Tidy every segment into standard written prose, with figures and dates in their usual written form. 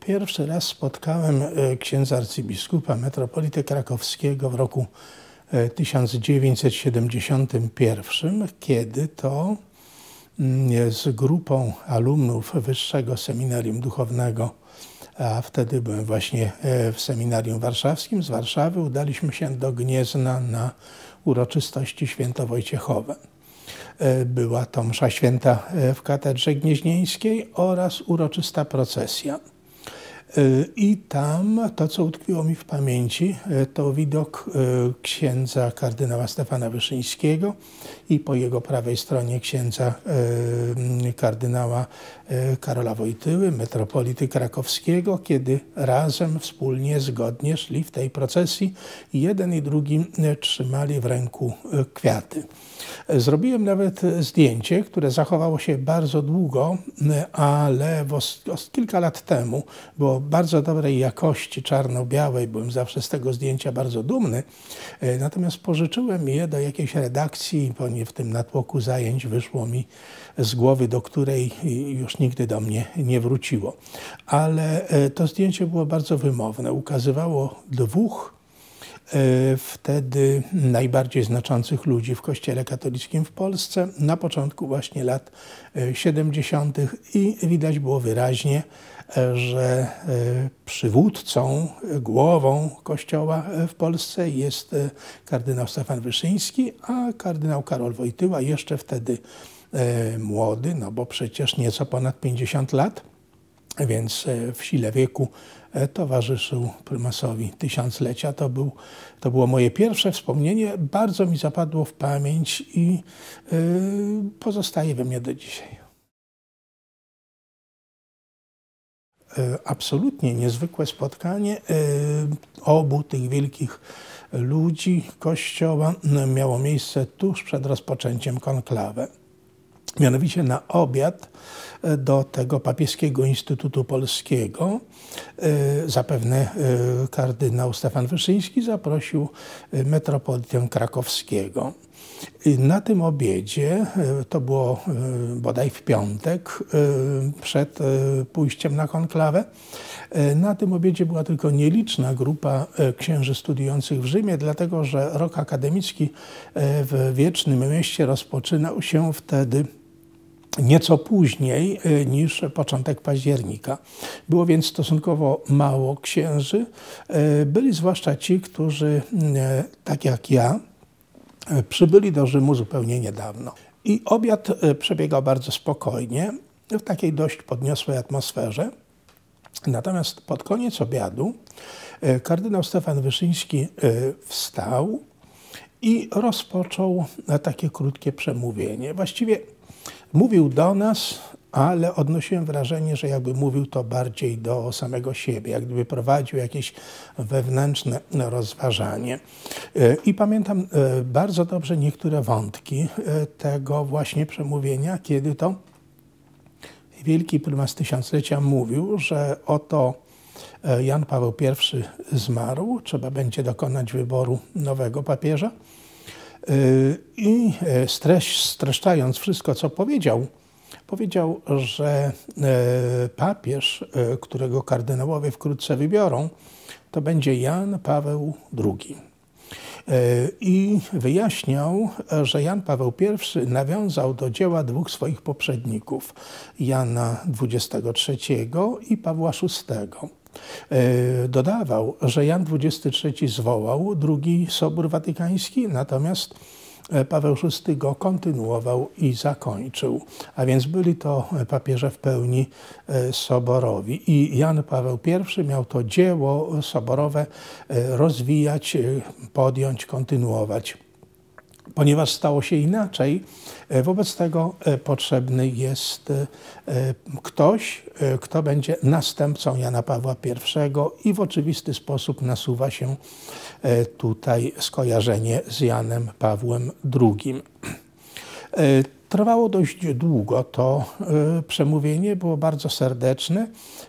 Pierwszy raz spotkałem księdza arcybiskupa, metropolitę krakowskiego w roku 1971, kiedy to z grupą alumnów Wyższego Seminarium Duchownego, a wtedy byłem właśnie w Seminarium Warszawskim, z Warszawy udaliśmy się do Gniezna na uroczystości świętowojciechowe. Była to msza święta w katedrze gnieźnieńskiej oraz uroczysta procesja. I tam to, co utkwiło mi w pamięci, to widok księdza kardynała Stefana Wyszyńskiego i po jego prawej stronie księdza kardynała Karola Wojtyły, metropolity krakowskiego, kiedy razem, wspólnie, zgodnie szli w tej procesji i jeden i drugi trzymali w ręku kwiaty. Zrobiłem nawet zdjęcie, które zachowało się bardzo długo, ale kilka lat temu było bardzo dobrej jakości, czarno-białej, byłem zawsze z tego zdjęcia bardzo dumny, natomiast pożyczyłem je do jakiejś redakcji, bo nie w tym natłoku zajęć wyszło mi z głowy, do której już nigdy do mnie nie wróciło. Ale to zdjęcie było bardzo wymowne, ukazywało dwóch wtedy najbardziej znaczących ludzi w Kościele katolickim w Polsce na początku właśnie lat 70. i widać było wyraźnie, że przywódcą, głową Kościoła w Polsce jest kardynał Stefan Wyszyński, a kardynał Karol Wojtyła, jeszcze wtedy młody, no bo przecież nieco ponad 50 lat, więc w sile wieku towarzyszył prymasowi tysiąclecia. To było moje pierwsze wspomnienie, bardzo mi zapadło w pamięć i pozostaje we mnie do dzisiaj. Absolutnie niezwykłe spotkanie obu tych wielkich ludzi Kościoła miało miejsce tuż przed rozpoczęciem konklawy. Mianowicie na obiad do tego Papieskiego Instytutu Polskiego zapewne kardynał Stefan Wyszyński zaprosił metropolitę krakowskiego. Na tym obiedzie, to było bodaj w piątek, przed pójściem na konklawę, na tym obiedzie była tylko nieliczna grupa księży studiujących w Rzymie, dlatego że rok akademicki w Wiecznym Mieście rozpoczynał się wtedy nieco później niż początek października. Było więc stosunkowo mało księży. Byli zwłaszcza ci, którzy, tak jak ja, przybyli do Rzymu zupełnie niedawno. I obiad przebiegał bardzo spokojnie, w takiej dość podniosłej atmosferze. Natomiast pod koniec obiadu kardynał Stefan Wyszyński wstał i rozpoczął takie krótkie przemówienie. Właściwie mówił do nas, ale odnosiłem wrażenie, że jakby mówił to bardziej do samego siebie, jak gdyby prowadził jakieś wewnętrzne rozważanie. I pamiętam bardzo dobrze niektóre wątki tego właśnie przemówienia, kiedy to wielki prymas tysiąclecia mówił, że oto Jan Paweł I zmarł, trzeba będzie dokonać wyboru nowego papieża. I streszczając wszystko, co powiedział, powiedział, że papież, którego kardynałowie wkrótce wybiorą, to będzie Jan Paweł II. I wyjaśniał, że Jan Paweł I nawiązał do dzieła dwóch swoich poprzedników, Jana XXIII i Pawła VI. Dodawał, że Jan XXIII zwołał II Sobór Watykański, natomiast Paweł VI go kontynuował i zakończył. A więc byli to papieże w pełni soborowi. I Jan Paweł I miał to dzieło soborowe rozwijać, podjąć, kontynuować. Ponieważ stało się inaczej, wobec tego potrzebny jest ktoś, kto będzie następcą Jana Pawła I i w oczywisty sposób nasuwa się tutaj skojarzenie z Janem Pawłem II. Trwało dość długo to przemówienie, było bardzo serdeczne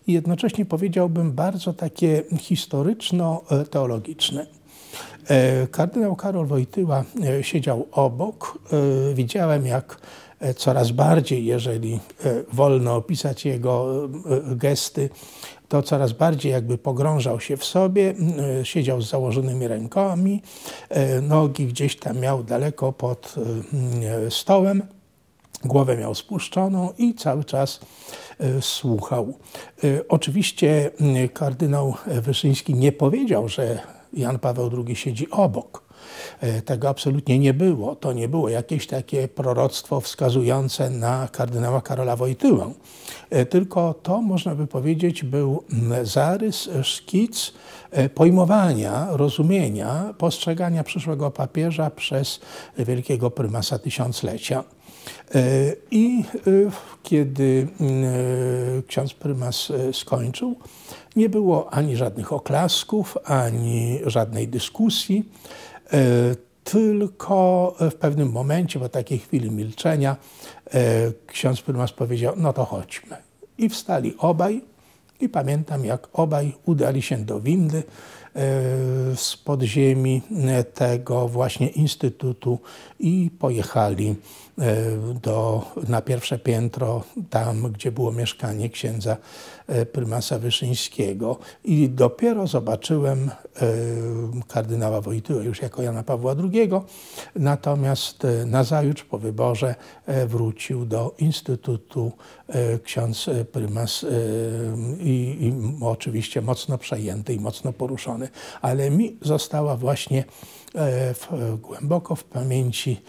i jednocześnie powiedziałbym bardzo takie historyczno-teologiczne. Kardynał Karol Wojtyła siedział obok. Widziałem, jak coraz bardziej, jeżeli wolno opisać jego gesty, to coraz bardziej jakby pogrążał się w sobie, siedział z założonymi rękami, nogi gdzieś tam miał daleko pod stołem, głowę miał spuszczoną i cały czas słuchał. Oczywiście kardynał Wyszyński nie powiedział, że Jan Paweł II siedzi obok. Tego absolutnie nie było. To nie było jakieś takie proroctwo wskazujące na kardynała Karola Wojtyłę. Tylko to, można by powiedzieć, był zarys, szkic pojmowania, rozumienia, postrzegania przyszłego papieża przez wielkiego prymasa tysiąclecia. I kiedy ksiądz prymas skończył, nie było ani żadnych oklasków, ani żadnej dyskusji, tylko w pewnym momencie, po takiej chwili milczenia, ksiądz prymas powiedział: no to chodźmy. I wstali obaj i pamiętam, jak obaj udali się do windy z podziemi tego właśnie instytutu i pojechali na pierwsze piętro, tam gdzie było mieszkanie księdza prymasa Wyszyńskiego. I dopiero zobaczyłem kardynała Wojtyłę już jako Jana Pawła II, natomiast nazajutrz po wyborze wrócił do instytutu ksiądz prymas i oczywiście mocno przejęty i mocno poruszony. Ale mi została właśnie głęboko w pamięci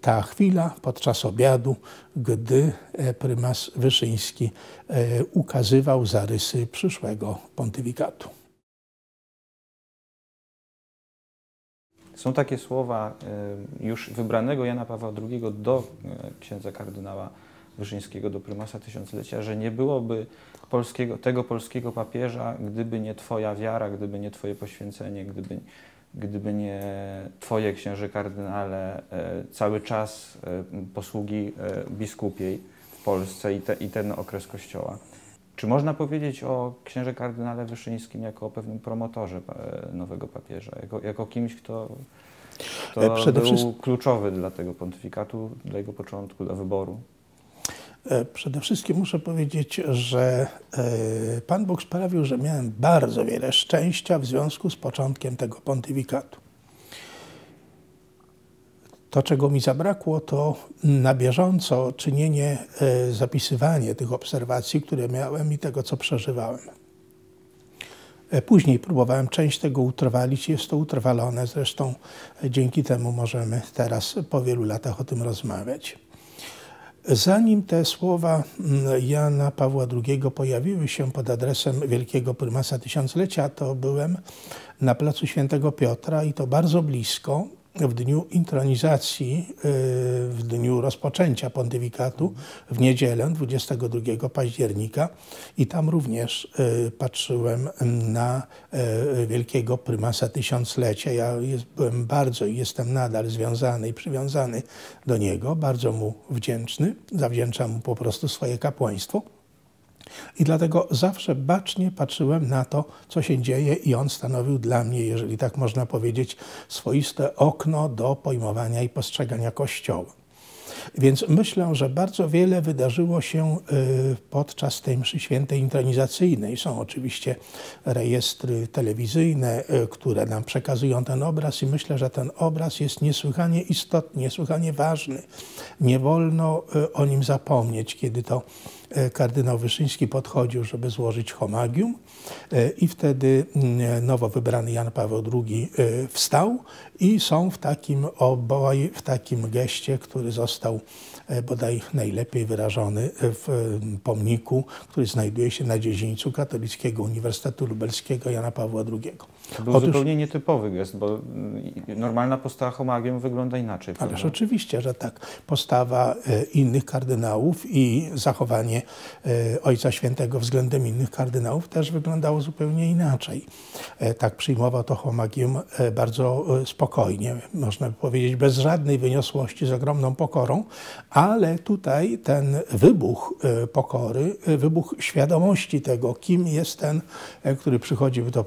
ta chwila podczas obiadu, gdy prymas Wyszyński ukazywał zarysy przyszłego pontyfikatu. Są takie słowa już wybranego Jana Pawła II do księdza kardynała Wyszyńskiego, do prymasa tysiąclecia, że nie byłoby tego polskiego papieża, gdyby nie twoja wiara, gdyby nie twoje poświęcenie, gdyby nie twoje, księże kardynale, cały czas posługi biskupiej w Polsce i ten okres Kościoła. Czy można powiedzieć o księże kardynale Wyszyńskim jako o pewnym promotorze nowego papieża, jako kimś, kto był kluczowy dla tego pontyfikatu, dla jego początku, dla wyboru? Przede wszystkim muszę powiedzieć, że Pan Bóg sprawił, że miałem bardzo wiele szczęścia w związku z początkiem tego pontyfikatu. To, czego mi zabrakło, to na bieżąco czynienie, zapisywanie tych obserwacji, które miałem i tego, co przeżywałem. Później próbowałem część tego utrwalić, jest to utrwalone, zresztą dzięki temu możemy teraz po wielu latach o tym rozmawiać. Zanim te słowa Jana Pawła II pojawiły się pod adresem wielkiego prymasa tysiąclecia, to byłem na placu Świętego Piotra i to bardzo blisko w dniu intronizacji, w dniu rozpoczęcia pontyfikatu, w niedzielę 22 października i tam również patrzyłem na wielkiego prymasa tysiąclecia. Ja byłem bardzo i jestem nadal związany i przywiązany do niego, bardzo mu wdzięczny, zawdzięczam mu po prostu swoje kapłaństwo. I dlatego zawsze bacznie patrzyłem na to, co się dzieje i on stanowił dla mnie, jeżeli tak można powiedzieć, swoiste okno do pojmowania i postrzegania Kościoła. Więc myślę, że bardzo wiele wydarzyło się podczas tej mszy świętej intronizacyjnej. Są oczywiście rejestry telewizyjne, które nam przekazują ten obraz i myślę, że ten obraz jest niesłychanie istotny, niesłychanie ważny. Nie wolno o nim zapomnieć, kiedy to kardynał Wyszyński podchodził, żeby złożyć homagium i wtedy nowo wybrany Jan Paweł II wstał i są w takim geście, który został bodaj najlepiej wyrażony w pomniku, który znajduje się na dziedzińcu Katolickiego Uniwersytetu Lubelskiego Jana Pawła II. To był zupełnie nietypowy gest, bo normalna postawa homagium wygląda inaczej. Ależ prawda? Oczywiście, że tak. Postawa innych kardynałów i zachowanie Ojca Świętego względem innych kardynałów też wyglądało zupełnie inaczej. Tak przyjmował to homagium bardzo spokojnie, można by powiedzieć, bez żadnej wyniosłości, z ogromną pokorą, ale tutaj ten wybuch pokory, wybuch świadomości tego, kim jest ten, który przychodził to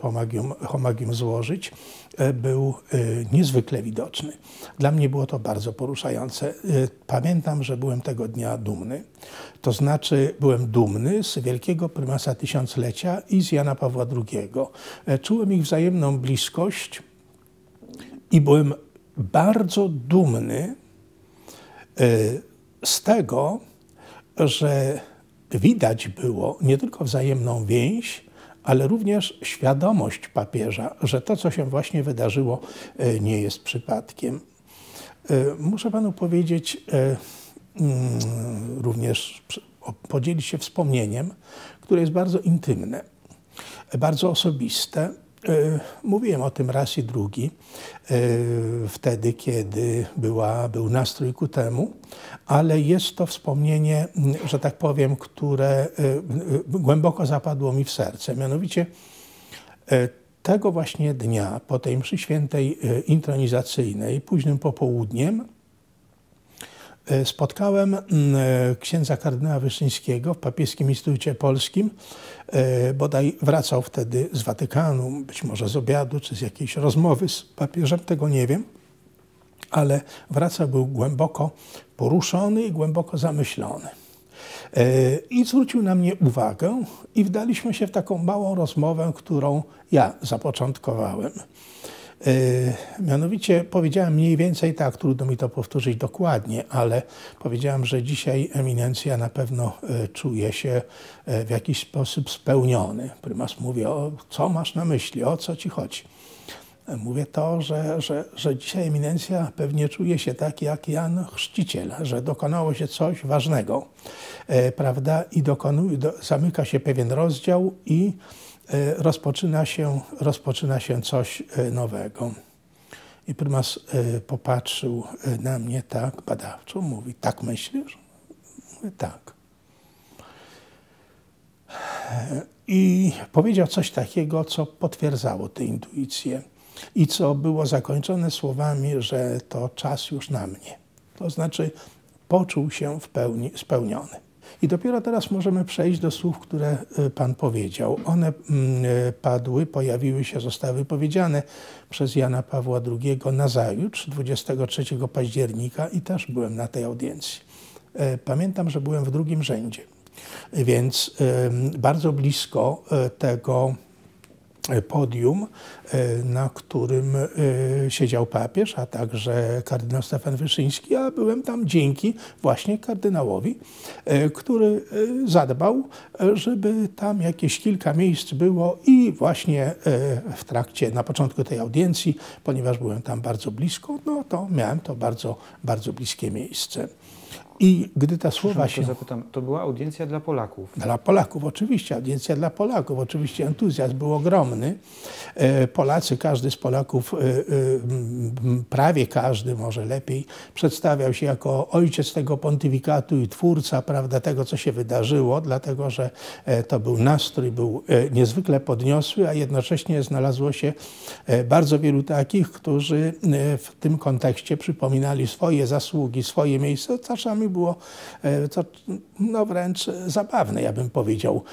homagium złożyć, był niezwykle widoczny. Dla mnie było to bardzo poruszające. Pamiętam, że byłem tego dnia dumny. To znaczy byłem dumny z wielkiego prymasa tysiąclecia i z Jana Pawła II. Czułem ich wzajemną bliskość i byłem bardzo dumny z tego, że widać było nie tylko wzajemną więź, ale również świadomość papieża, że to, co się właśnie wydarzyło, nie jest przypadkiem. Muszę panu powiedzieć, również podzielić się wspomnieniem, które jest bardzo intymne, bardzo osobiste. Mówiłem o tym raz i drugi, wtedy, kiedy był nastrój ku temu, ale jest to wspomnienie, że tak powiem, które głęboko zapadło mi w serce. Mianowicie tego właśnie dnia, po tej mszy świętej intronizacyjnej, późnym popołudniem, spotkałem księdza kardynała Wyszyńskiego w Papieskim Instytucie Polskim. Bodaj wracał wtedy z Watykanu, być może z obiadu, czy z jakiejś rozmowy z papieżem, tego nie wiem, ale wracał, był głęboko poruszony i głęboko zamyślony. I zwrócił na mnie uwagę i wdaliśmy się w taką małą rozmowę, którą ja zapoczątkowałem. Mianowicie powiedziałem mniej więcej tak, trudno mi to powtórzyć dokładnie, ale powiedziałem, że dzisiaj eminencja na pewno czuje się w jakiś sposób spełniony. Prymas mówi, co masz na myśli, o co ci chodzi? Mówię to, że dzisiaj eminencja pewnie czuje się tak jak Jan Chrzciciel, że dokonało się coś ważnego, prawda? I zamyka się pewien rozdział i rozpoczyna się coś nowego. I prymas popatrzył na mnie tak badawczo, mówi, tak myślisz? Mówię, tak. I powiedział coś takiego, co potwierdzało tę intuicję i co było zakończone słowami, że to czas już na mnie. To znaczy poczuł się w pełni spełniony. I dopiero teraz możemy przejść do słów, które Pan powiedział. One padły, pojawiły się, zostały powiedziane przez Jana Pawła II nazajutrz, 23 października i też byłem na tej audiencji. Pamiętam, że byłem w drugim rzędzie, więc bardzo blisko tego podium, na którym siedział papież, a także kardynał Stefan Wyszyński, a byłem tam dzięki właśnie kardynałowi, który zadbał, żeby tam jakieś kilka miejsc było i właśnie na początku tej audiencji, ponieważ byłem tam bardzo blisko, no to miałem to bardzo, bardzo bliskie miejsce. I gdy ta słowa się... Zapytam, to była audiencja dla Polaków? Dla Polaków, oczywiście, audiencja dla Polaków. Oczywiście entuzjazm był ogromny. Polacy, każdy z Polaków, prawie każdy, może lepiej, przedstawiał się jako ojciec tego pontyfikatu i twórca, prawda, tego, co się wydarzyło, dlatego, że to był nastrój, był niezwykle podniosły, a jednocześnie znalazło się bardzo wielu takich, którzy w tym kontekście przypominali swoje zasługi, swoje miejsce, czasami było to no wręcz zabawne, ja bym powiedział,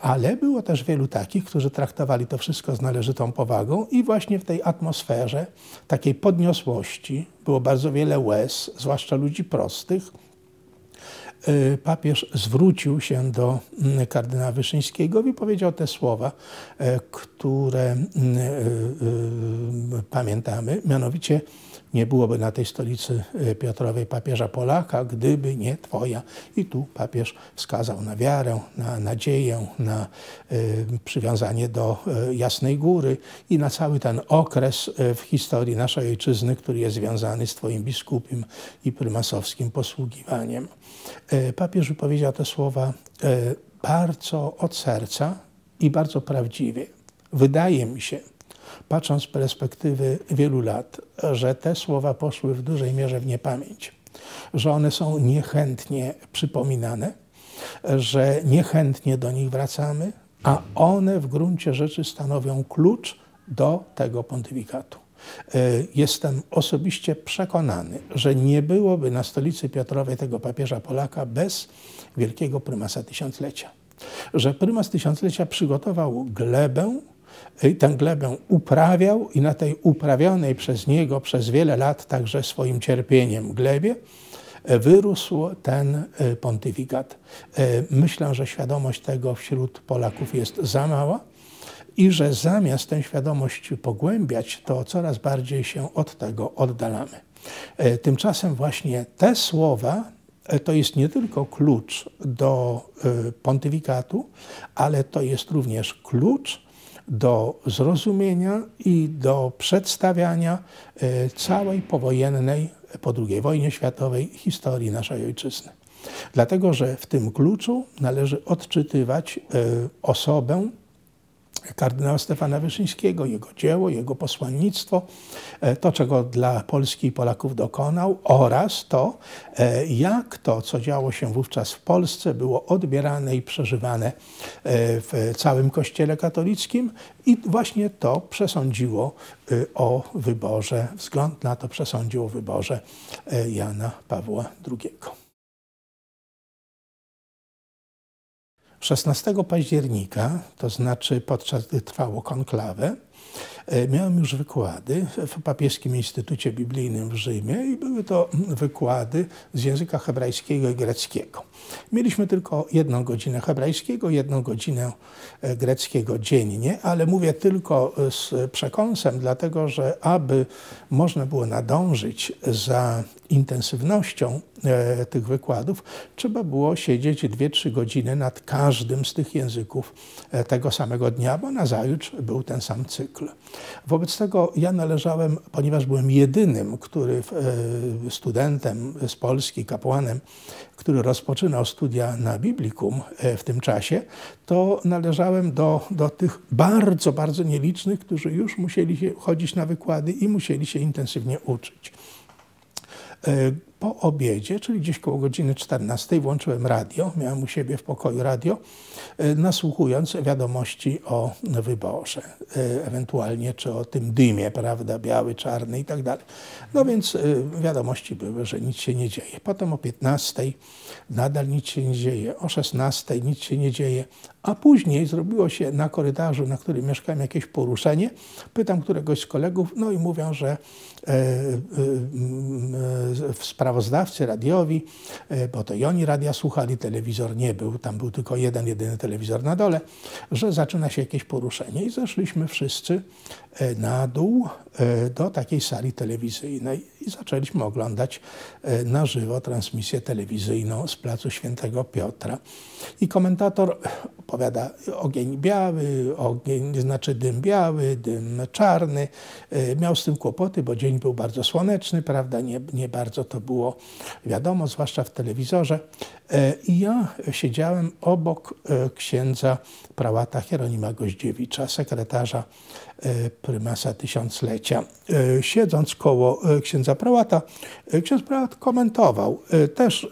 ale było też wielu takich, którzy traktowali to wszystko z należytą powagą i właśnie w tej atmosferze takiej podniosłości było bardzo wiele łez, zwłaszcza ludzi prostych. Papież zwrócił się do kardynała Wyszyńskiego i powiedział te słowa, które pamiętamy, mianowicie nie byłoby na tej stolicy Piotrowej papieża Polaka, gdyby nie twoja. I tu papież wskazał na wiarę, na nadzieję, na przywiązanie do Jasnej Góry i na cały ten okres w historii naszej ojczyzny, który jest związany z twoim biskupim i prymasowskim posługiwaniem. Papież wypowiedział te słowa bardzo od serca i bardzo prawdziwie. Wydaje mi się, patrząc z perspektywy wielu lat, że te słowa poszły w dużej mierze w niepamięć, że one są niechętnie przypominane, że niechętnie do nich wracamy, a one w gruncie rzeczy stanowią klucz do tego pontyfikatu. Jestem osobiście przekonany, że nie byłoby na stolicy Piotrowej tego papieża Polaka bez wielkiego prymasa tysiąclecia. Że prymas tysiąclecia przygotował glebę, tę glebę uprawiał i na tej uprawionej przez niego przez wiele lat także swoim cierpieniem glebie wyrósł ten pontyfikat. Myślę, że świadomość tego wśród Polaków jest za mała i że zamiast tę świadomość pogłębiać, to coraz bardziej się od tego oddalamy. Tymczasem właśnie te słowa to jest nie tylko klucz do pontyfikatu, ale to jest również klucz do zrozumienia i do przedstawiania całej powojennej, po II wojnie światowej, historii naszej ojczyzny. Dlatego, że w tym kluczu należy odczytywać osobę kardynała Stefana Wyszyńskiego, jego dzieło, jego posłannictwo, to, czego dla Polski i Polaków dokonał, oraz to, jak to, co działo się wówczas w Polsce, było odbierane i przeżywane w całym Kościele katolickim i właśnie to przesądziło o wyborze, wzgląd na to przesądził o wyborze Jana Pawła II. 16 października, to znaczy podczas gdy trwało konklawę, miałem już wykłady w Papieskim Instytucie Biblijnym w Rzymie i były to wykłady z języka hebrajskiego i greckiego. Mieliśmy tylko 1 godzinę hebrajskiego, 1 godzinę greckiego dziennie, ale mówię tylko z przekąsem, dlatego że aby można było nadążyć za intensywnością tych wykładów, trzeba było siedzieć 2-3 godziny nad każdym z tych języków tego samego dnia, bo nazajutrz był ten sam cykl. Wobec tego ja należałem, ponieważ byłem jedynym, który studentem z Polski, kapłanem, który rozpoczynał studia na Biblikum w tym czasie, to należałem do tych bardzo, bardzo nielicznych, którzy już musieli chodzić na wykłady i musieli się intensywnie uczyć. Po obiedzie, czyli gdzieś koło godziny 14, włączyłem radio, miałem u siebie w pokoju radio, nasłuchując wiadomości o wyborze, ewentualnie czy o tym dymie, prawda, biały, czarny i tak dalej. No więc wiadomości były, że nic się nie dzieje. Potem o 15 nadal nic się nie dzieje, o 16 nic się nie dzieje, a później zrobiło się na korytarzu, na którym mieszkałem, jakieś poruszenie. Pytam któregoś z kolegów, no i mówią, że sprawozdawcy radiowi, bo to i oni radia słuchali, telewizor nie był, tam był tylko jeden, jedyny telewizor na dole, że zaczyna się jakieś poruszenie i zeszliśmy wszyscy na dół do takiej sali telewizyjnej i zaczęliśmy oglądać na żywo transmisję telewizyjną z placu Świętego Piotra. I komentator opowiada ogień biały, znaczy dym biały, dym czarny. Miał z tym kłopoty, bo dzień był bardzo słoneczny, prawda, nie bardzo to było wiadomo, zwłaszcza w telewizorze. I ja siedziałem obok księdza prałata Hieronima Goździewicza, sekretarza prymasa tysiąclecia. Siedząc koło księdza prałata, ksiądz prałat komentował, też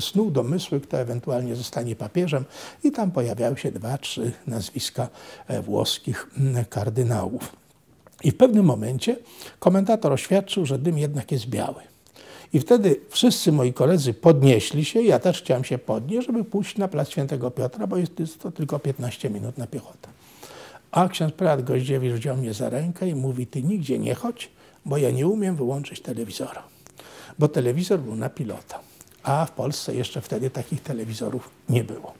snuł domysły, kto ewentualnie zostanie papieżem i tam pojawiały się 2-3 nazwiska włoskich kardynałów. I w pewnym momencie komentator oświadczył, że dym jednak jest biały. I wtedy wszyscy moi koledzy podnieśli się, ja też chciałem się podnieść, żeby pójść na plac Świętego Piotra, bo jest to tylko 15 minut na piechotę. A ksiądz prałat Goździewicz wziął mnie za rękę i mówi, ty nigdzie nie chodź, bo ja nie umiem wyłączyć telewizora. Bo telewizor był na pilota, a w Polsce jeszcze wtedy takich telewizorów nie było.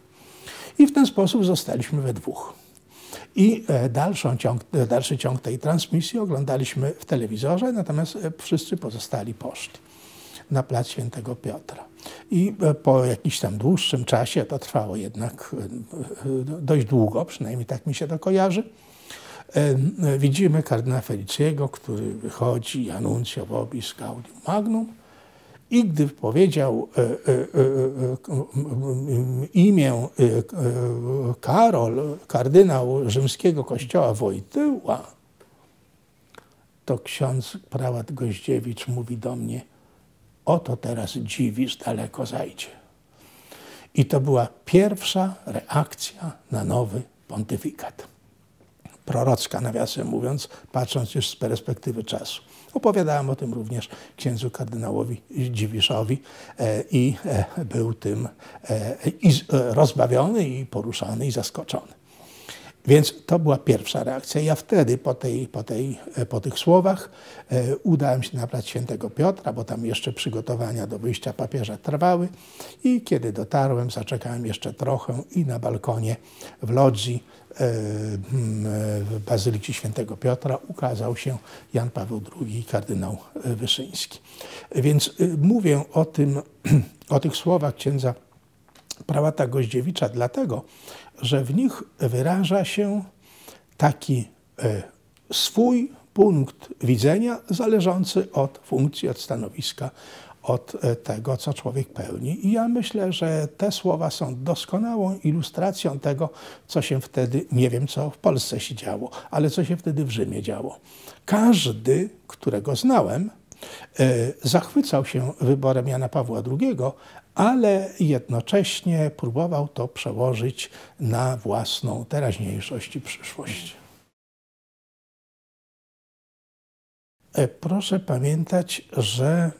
I w ten sposób zostaliśmy we dwóch. I dalszy ciąg tej transmisji oglądaliśmy w telewizorze, natomiast wszyscy pozostali poszli na plac Świętego Piotra. I po jakimś tam dłuższym czasie, to trwało jednak dość długo, przynajmniej tak mi się to kojarzy, widzimy kardynała Feliciego, który wychodzi, Annuntio vobis Gaudium Magnum, i gdy powiedział imię Karol, kardynał rzymskiego kościoła Wojtyła, to ksiądz prałat Goździewicz mówi do mnie, oto teraz dziwisz, daleko zajdzie. I to była pierwsza reakcja na nowy pontyfikat. Prorocka, nawiasem mówiąc, patrząc już z perspektywy czasu. Opowiadałem o tym również księdzu kardynałowi Dziwiszowi i był tym rozbawiony i poruszany i zaskoczony. Więc to była pierwsza reakcja. Ja wtedy po tych słowach udałem się na plac Świętego Piotra, bo tam jeszcze przygotowania do wyjścia papieża trwały i kiedy dotarłem, zaczekałem jeszcze trochę i na balkonie w lodzi w Bazyliki Świętego Piotra ukazał się Jan Paweł II, kardynał Wyszyński. Więc mówię o tych słowach księdza prałata Goździewicza dlatego, że w nich wyraża się taki swój punkt widzenia zależący od funkcji, od stanowiska, od tego, co człowiek pełni. I ja myślę, że te słowa są doskonałą ilustracją tego, co się wtedy, nie wiem co w Polsce się działo, ale co się wtedy w Rzymie działo. Każdy, którego znałem, zachwycał się wyborem Jana Pawła II, ale jednocześnie próbował to przełożyć na własną teraźniejszość i przyszłość. Proszę pamiętać, że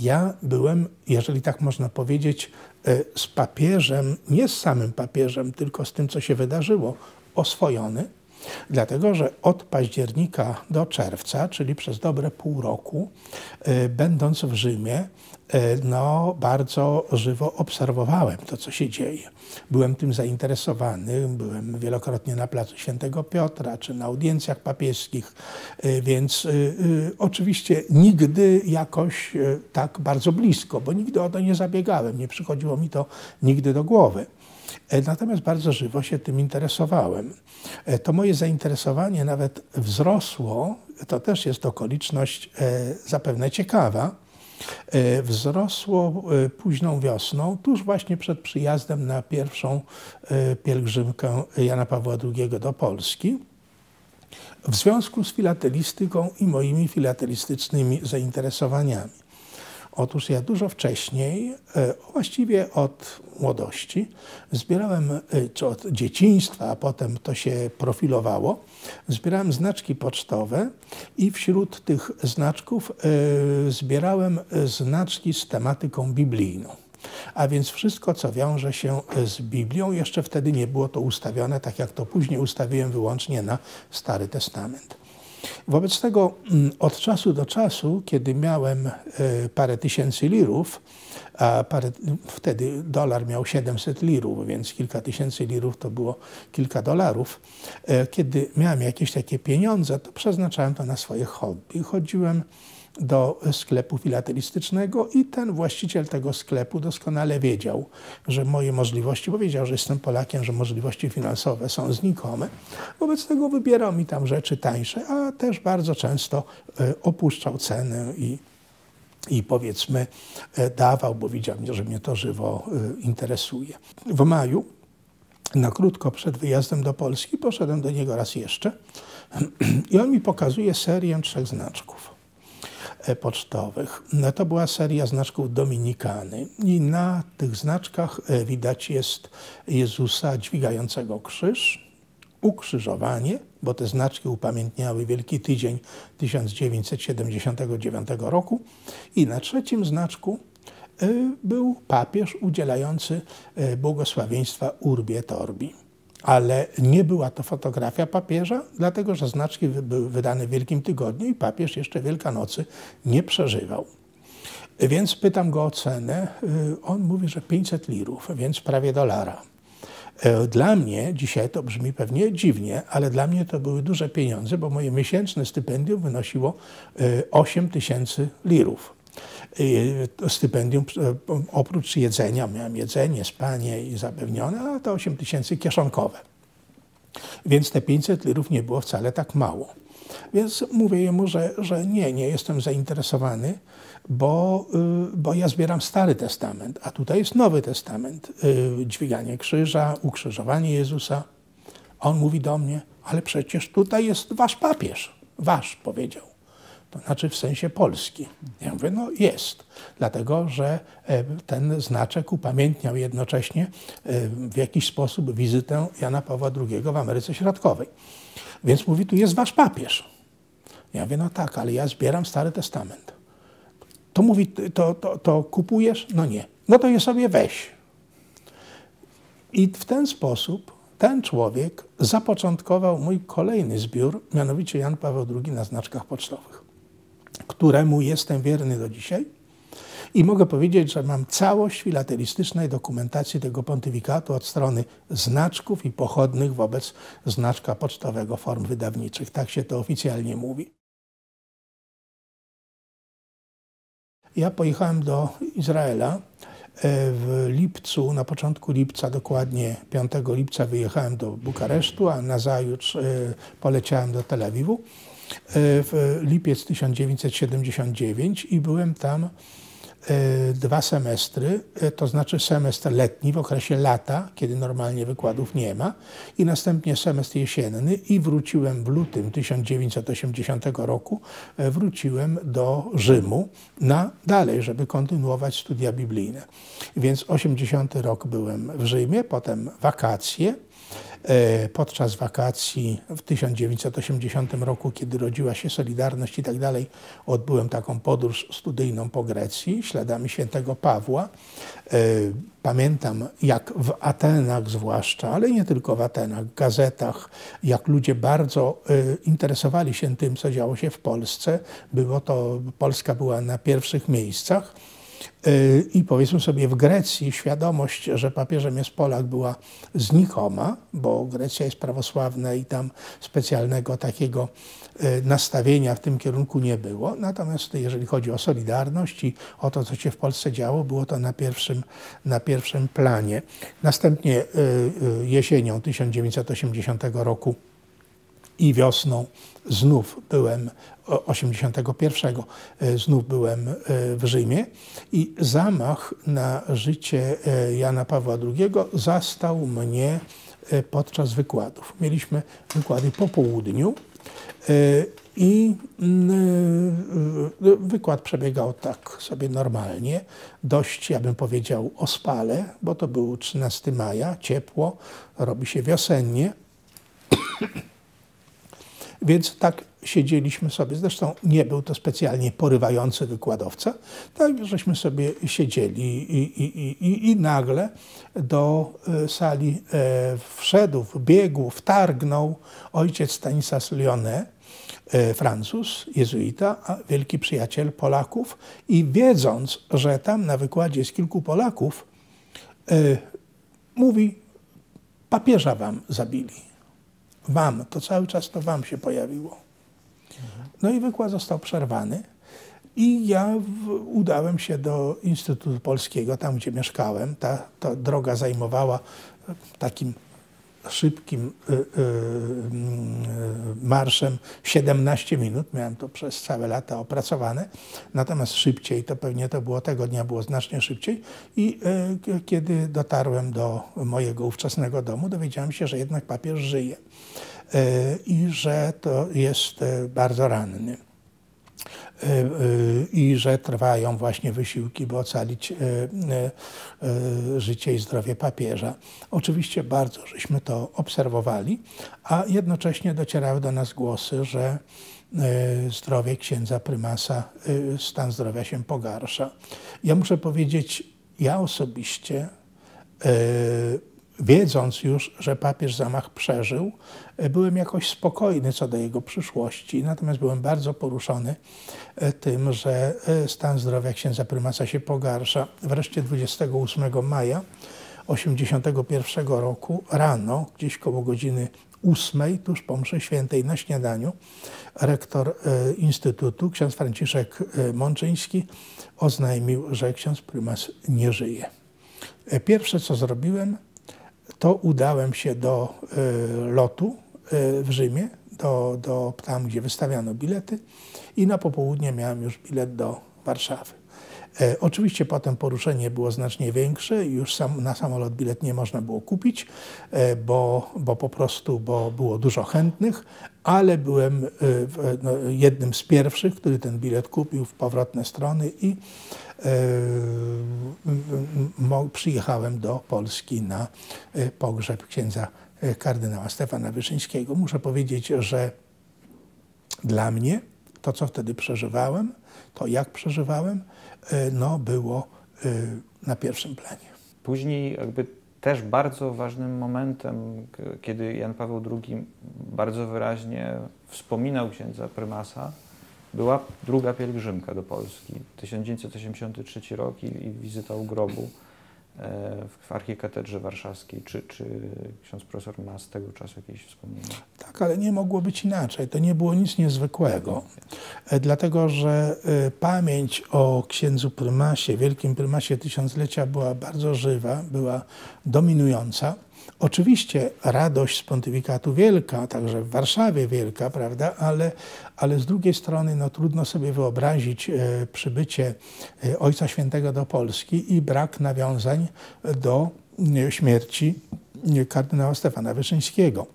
ja byłem, jeżeli tak można powiedzieć, z papieżem, nie z samym papieżem, tylko z tym, co się wydarzyło, oswojony, dlatego że od października do czerwca, czyli przez dobre pół roku, będąc w Rzymie, no, bardzo żywo obserwowałem to, co się dzieje. Byłem tym zainteresowany, byłem wielokrotnie na placu Świętego Piotra czy na audiencjach papieskich, więc oczywiście nigdy jakoś tak bardzo blisko, bo nigdy o to nie zabiegałem, nie przychodziło mi to nigdy do głowy. Natomiast bardzo żywo się tym interesowałem. To moje zainteresowanie nawet wzrosło, to też jest okoliczność zapewne ciekawa, wzrosło późną wiosną, tuż właśnie przed przyjazdem na pierwszą pielgrzymkę Jana Pawła II do Polski, w związku z filatelistyką i moimi filatelistycznymi zainteresowaniami. Otóż ja dużo wcześniej, właściwie od młodości, zbierałem, czy od dzieciństwa, a potem to się profilowało, zbierałem znaczki pocztowe i wśród tych znaczków zbierałem znaczki z tematyką biblijną. A więc wszystko, co wiąże się z Biblią, jeszcze wtedy nie było to ustawione, tak jak to później ustawiłem wyłącznie na Stary Testament. Wobec tego od czasu do czasu, kiedy miałem parę tysięcy lirów, a wtedy dolar miał 700 lirów, więc kilka tysięcy lirów to było kilka dolarów, kiedy miałem jakieś takie pieniądze, to przeznaczałem to na swoje hobby. Chodziłem do sklepu filatelistycznego i ten właściciel tego sklepu doskonale wiedział, że moje możliwości, bo wiedział, że jestem Polakiem, że możliwości finansowe są znikome. Wobec tego wybierał mi tam rzeczy tańsze, a też bardzo często opuszczał cenę i powiedzmy dawał, bo widział, że mnie to żywo interesuje. W maju, na krótko przed wyjazdem do Polski, poszedłem do niego raz jeszcze i on mi pokazuje serię trzech znaczków pocztowych. To była seria znaczków Dominikany i na tych znaczkach widać jest Jezusa dźwigającego krzyż, ukrzyżowanie, bo te znaczki upamiętniały Wielki Tydzień 1979 roku i na trzecim znaczku był papież udzielający błogosławieństwa Urbi et Orbi. Ale nie była to fotografia papieża, dlatego że znaczki były wydane w Wielkim Tygodniu i papież jeszcze Wielkanocy nie przeżywał. Więc pytam go o cenę. On mówi, że 500 lirów, więc prawie dolara. Dla mnie, dzisiaj to brzmi pewnie dziwnie, ale dla mnie to były duże pieniądze, bo moje miesięczne stypendium wynosiło 8 tysięcy lirów. Stypendium, oprócz jedzenia, miałem jedzenie, spanie i zapewnione, a to 8 tysięcy kieszonkowe. Więc te 500 lirów nie było wcale tak mało. Więc mówię jemu, że nie jestem zainteresowany, bo ja zbieram Stary Testament, a tutaj jest Nowy Testament. Dźwiganie krzyża, ukrzyżowanie Jezusa. A on mówi do mnie, ale przecież tutaj jest wasz papież. Wasz, powiedział. To znaczy w sensie Polski. Ja mówię, no jest, dlatego że ten znaczek upamiętniał jednocześnie w jakiś sposób wizytę Jana Pawła II w Ameryce Środkowej. Więc mówi, tu jest wasz papież. Ja mówię, no tak, ale ja zbieram Stary Testament. To mówi, to kupujesz? No nie. No to je sobie weź. I w ten sposób Ten człowiek zapoczątkował mój kolejny zbiór, mianowicie Jan Paweł II na znaczkach pocztowych, któremu jestem wierny do dzisiaj i mogę powiedzieć, że mam całość filatelistycznej dokumentacji tego pontyfikatu od strony znaczków i pochodnych wobec znaczka pocztowego form wydawniczych. Tak się to oficjalnie mówi. Ja pojechałem do Izraela w lipcu, na początku lipca, dokładnie 5 lipca wyjechałem do Bukaresztu, a nazajutrz poleciałem do Tel Awiwu w lipiec 1979 i byłem tam 2 semestry, to znaczy semestr letni w okresie lata, kiedy normalnie wykładów nie ma, i następnie semestr jesienny, i wróciłem w lutym 1980 roku, wróciłem do Rzymu dalej, żeby kontynuować studia biblijne. Więc 80 rok byłem w Rzymie, potem wakacje. Podczas wakacji w 1980 roku, kiedy rodziła się Solidarność i tak dalej, odbyłem taką podróż studyjną po Grecji śladami świętego Pawła. Pamiętam, jak w Atenach zwłaszcza, ale nie tylko w Atenach, w gazetach, jak ludzie bardzo interesowali się tym, co działo się w Polsce. Polska była na pierwszych miejscach. I powiedzmy sobie, w Grecji świadomość, że papieżem jest Polak, była znikoma, bo Grecja jest prawosławna i tam specjalnego takiego nastawienia w tym kierunku nie było. Natomiast jeżeli chodzi o Solidarność i o to, co się w Polsce działo, było to na pierwszym planie. Następnie jesienią 1980 roku i wiosną znów byłem 81. Znów byłem w Rzymie i zamach na życie Jana Pawła II zastał mnie podczas wykładów. Mieliśmy wykłady po południu i wykład przebiegał tak sobie normalnie, dość, ja bym powiedział, ospale, bo to był 13 maja, ciepło, robi się wiosennie. Więc tak siedzieliśmy sobie, zresztą nie był to specjalnie porywający wykładowca, tak żeśmy sobie siedzieli i nagle do sali wszedł, wbiegł, wtargnął ojciec Stanislas Lyonnet, Francuz, jezuita, wielki przyjaciel Polaków, i wiedząc, że tam na wykładzie jest kilku Polaków, mówi: papieża wam zabili. Wam, to cały czas to wam się pojawiło. No i wykład został przerwany i ja udałem się do Instytutu Polskiego, tam gdzie mieszkałem. Ta droga zajmowała takim szybkim marszem 17 minut. Miałem to przez całe lata opracowane. Natomiast szybciej, to pewnie to było tego dnia, było znacznie szybciej. I kiedy dotarłem do mojego ówczesnego domu, dowiedziałem się, że jednak papież żyje i że to jest bardzo ranny. I że trwają właśnie wysiłki, by ocalić życie i zdrowie papieża. Oczywiście bardzo żeśmy to obserwowali, a jednocześnie docierały do nas głosy, że zdrowie księdza prymasa, stan zdrowia się pogarsza. Ja muszę powiedzieć, ja osobiście, wiedząc już, że papież zamach przeżył, byłem jakoś spokojny co do jego przyszłości. Natomiast byłem bardzo poruszony tym, że stan zdrowia księdza prymasa się pogarsza. Wreszcie 28 maja 1981 roku rano, gdzieś koło godziny 8, tuż po mszy świętej na śniadaniu, rektor Instytutu, ksiądz Franciszek Mączyński, oznajmił, że ksiądz prymas nie żyje. Pierwsze, co zrobiłem, to udałem się do lotu w Rzymie, tam, gdzie wystawiano bilety, i na popołudnie miałem już bilet do Warszawy. Oczywiście potem poruszenie było znacznie większe, już na samolot bilet nie można było kupić, bo było dużo chętnych, ale byłem jednym z pierwszych, który ten bilet kupił w powrotne strony i przyjechałem do Polski na pogrzeb księdza kardynała Stefana Wyszyńskiego. Muszę powiedzieć, że dla mnie to, co wtedy przeżywałem, to jak przeżywałem, no było na pierwszym planie. Później jakby Też bardzo ważnym momentem, kiedy Jan Paweł II bardzo wyraźnie wspominał księdza prymasa, była druga pielgrzymka do Polski, 1983 rok i wizyta u grobu w Archikatedrze Warszawskiej. Czy ksiądz profesor ma z tego czasu jakieś wspomnienia? Tak, ale nie mogło być inaczej. To nie było nic niezwykłego, dlatego że pamięć o księdzu prymasie, wielkim prymasie tysiąclecia była bardzo żywa, była dominująca. Oczywiście radość z pontyfikatu wielka, także w Warszawie wielka, prawda, ale z drugiej strony no, trudno sobie wyobrazić przybycie Ojca Świętego do Polski i brak nawiązań do śmierci kardynała Stefana Wyszyńskiego,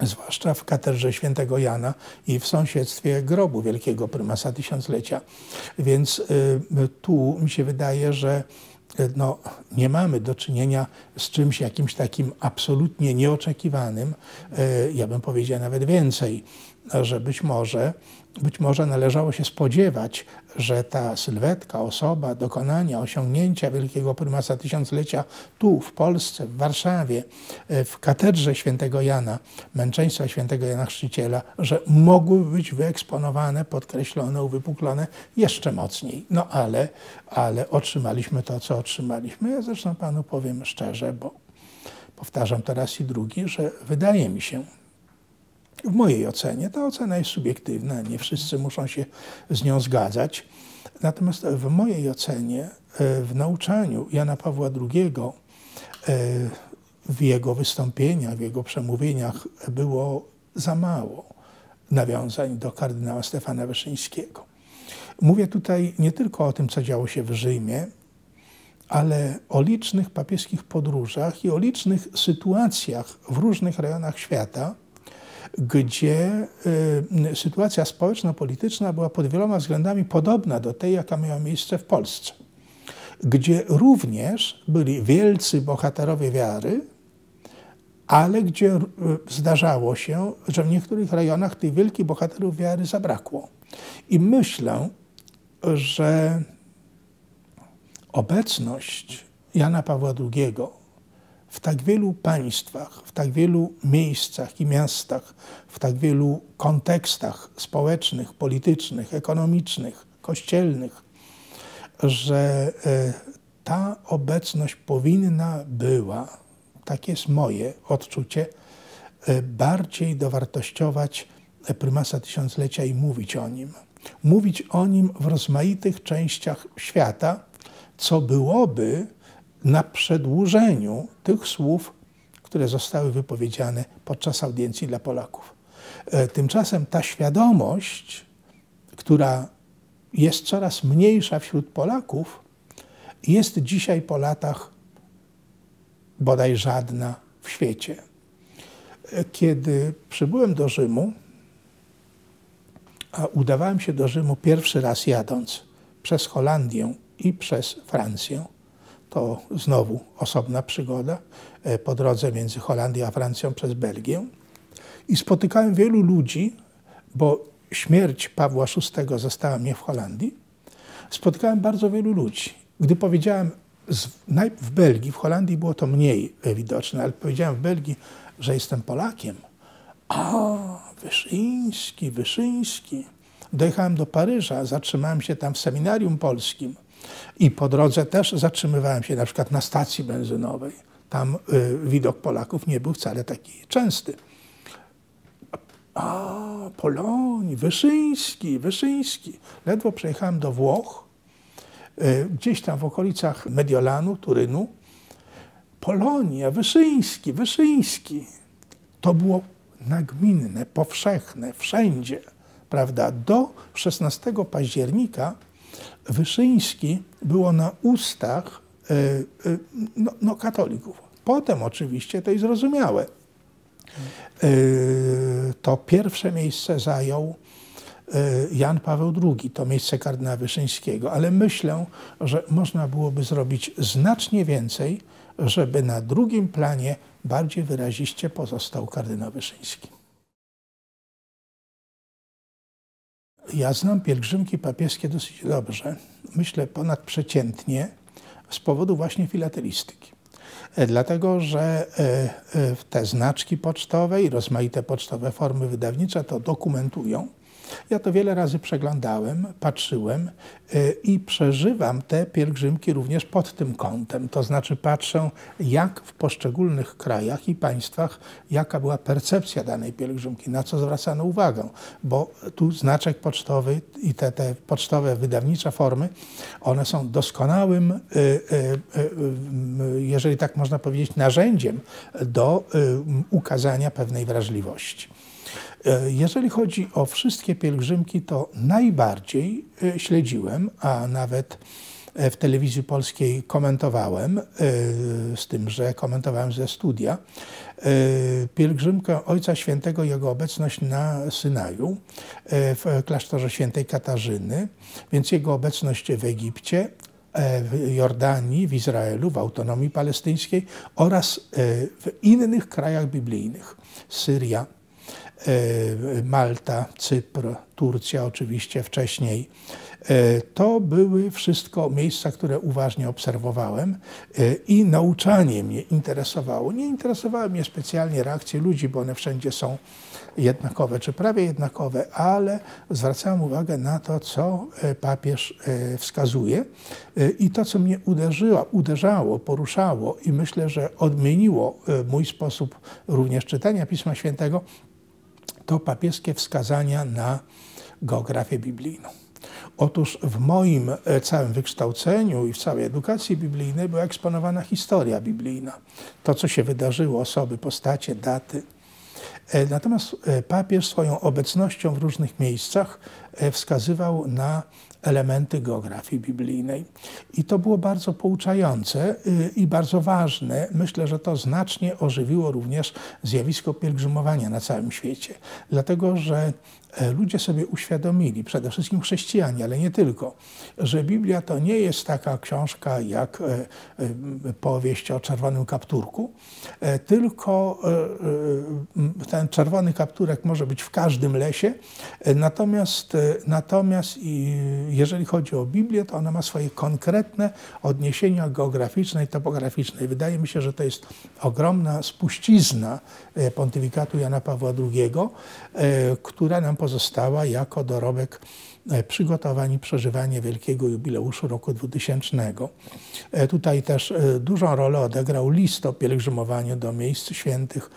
zwłaszcza w katedrze Świętego Jana i w sąsiedztwie grobu wielkiego prymasa tysiąclecia. Więc tu mi się wydaje, że no, nie mamy do czynienia z czymś jakimś takim absolutnie nieoczekiwanym, ja bym powiedział nawet więcej, że być może należało się spodziewać, że ta sylwetka, osoba, dokonania, osiągnięcia wielkiego prymasa tysiąclecia tu, w Polsce, w Warszawie, w katedrze Świętego Jana, męczeństwa Świętego Jana Chrzciciela, że mogły być wyeksponowane, podkreślone, uwypuklone jeszcze mocniej. No ale otrzymaliśmy to, co otrzymaliśmy. Ja zresztą panu powiem szczerze, bo powtarzam to raz i drugi, że wydaje mi się, w mojej ocenie, ta ocena jest subiektywna, nie wszyscy muszą się z nią zgadzać. Natomiast w mojej ocenie, w nauczaniu Jana Pawła II, w jego wystąpieniach, w jego przemówieniach było za mało nawiązań do kardynała Stefana Wyszyńskiego. Mówię tutaj nie tylko o tym, co działo się w Rzymie, ale o licznych papieskich podróżach i o licznych sytuacjach w różnych rejonach świata, gdzie sytuacja społeczno-polityczna była pod wieloma względami podobna do tej, jaka miała miejsce w Polsce, gdzie również byli wielcy bohaterowie wiary, ale gdzie zdarzało się, że w niektórych rejonach tych wielkich bohaterów wiary zabrakło. I myślę, że obecność Jana Pawła II w tak wielu państwach, w tak wielu miejscach i miastach, w tak wielu kontekstach społecznych, politycznych, ekonomicznych, kościelnych, że ta obecność powinna była, takie jest moje odczucie, bardziej dowartościować prymasa tysiąclecia i mówić o nim. Mówić o nim w rozmaitych częściach świata, co byłoby na przedłużeniu tych słów, które zostały wypowiedziane podczas audiencji dla Polaków. Tymczasem ta świadomość, która jest coraz mniejsza wśród Polaków, jest dzisiaj po latach bodaj żadna w świecie. Kiedy przybyłem do Rzymu, a udawałem się do Rzymu pierwszy raz jadąc przez Holandię i przez Francję, to znowu osobna przygoda po drodze między Holandią a Francją przez Belgię. I spotykałem wielu ludzi, bo śmierć Pawła VI została mnie w Holandii. Spotykałem bardzo wielu ludzi. Gdy powiedziałem, w Belgii, w Holandii było to mniej widoczne, ale powiedziałem w Belgii, że jestem Polakiem. A, Wyszyński. Dojechałem do Paryża, zatrzymałem się tam w seminarium polskim. I po drodze też zatrzymywałem się na przykład na stacji benzynowej. Tam widok Polaków nie był wcale taki częsty. A, Poloni, Wyszyński. Ledwo przejechałem do Włoch, gdzieś tam w okolicach Mediolanu, Turynu. Polonia, Wyszyński. To było nagminne, powszechne, wszędzie, prawda? Do 16 października Wyszyński było na ustach katolików. Potem oczywiście to i zrozumiałe. To pierwsze miejsce zajął Jan Paweł II, to miejsce kardynała Wyszyńskiego, ale myślę, że można byłoby zrobić znacznie więcej, żeby na drugim planie bardziej wyraziście pozostał kardynał Wyszyński. Ja znam pielgrzymki papieskie dosyć dobrze, myślę ponadprzeciętnie, z powodu właśnie filatelistyki. dlatego że te znaczki pocztowe i rozmaite pocztowe formy wydawnicze to dokumentują. Ja to wiele razy przeglądałem, patrzyłem i przeżywam te pielgrzymki również pod tym kątem. To znaczy patrzę, jak w poszczególnych krajach i państwach, jaka była percepcja danej pielgrzymki, na co zwracano uwagę. Bo tu znaczek pocztowy i te pocztowe, wydawnicze formy, one są doskonałym, jeżeli tak można powiedzieć, narzędziem do ukazania pewnej wrażliwości. Jeżeli chodzi o wszystkie pielgrzymki, to najbardziej śledziłem, a nawet w Telewizji Polskiej komentowałem, z tym, że komentowałem ze studia, pielgrzymkę Ojca Świętego, jego obecność na Synaju w klasztorze Świętej Katarzyny, więc jego obecność w Egipcie, w Jordanii, w Izraelu, w autonomii palestyńskiej oraz w innych krajach biblijnych, Syria, Malta, Cypr, Turcja oczywiście wcześniej. To były wszystko miejsca, które uważnie obserwowałem i nauczanie mnie interesowało. Nie interesowały mnie specjalnie reakcje ludzi, bo one wszędzie są jednakowe, czy prawie jednakowe, ale zwracałem uwagę na to, co papież wskazuje i to, co mnie uderzało, poruszało i myślę, że odmieniło mój sposób również czytania Pisma Świętego, to papieskie wskazania na geografię biblijną. Otóż w moim całym wykształceniu i w całej edukacji biblijnej była eksponowana historia biblijna. To, co się wydarzyło, osoby, postacie, daty. Natomiast papież swoją obecnością w różnych miejscach wskazywał na elementy geografii biblijnej. I to było bardzo pouczające i bardzo ważne. Myślę, że to znacznie ożywiło również zjawisko pielgrzymowania na całym świecie. Dlatego, że ludzie sobie uświadomili, przede wszystkim chrześcijanie, ale nie tylko, że Biblia to nie jest taka książka jak powieść o czerwonym kapturku, tylko ten czerwony kapturek może być w każdym lesie, natomiast jeżeli chodzi o Biblię, to ona ma swoje konkretne odniesienia geograficzne i topograficzne. Wydaje mi się, że to jest ogromna spuścizna pontyfikatu Jana Pawła II, która nam pozostała jako dorobek przygotowań i przeżywania wielkiego jubileuszu roku 2000. Tutaj też dużą rolę odegrał list o pielgrzymowaniu do miejsc świętych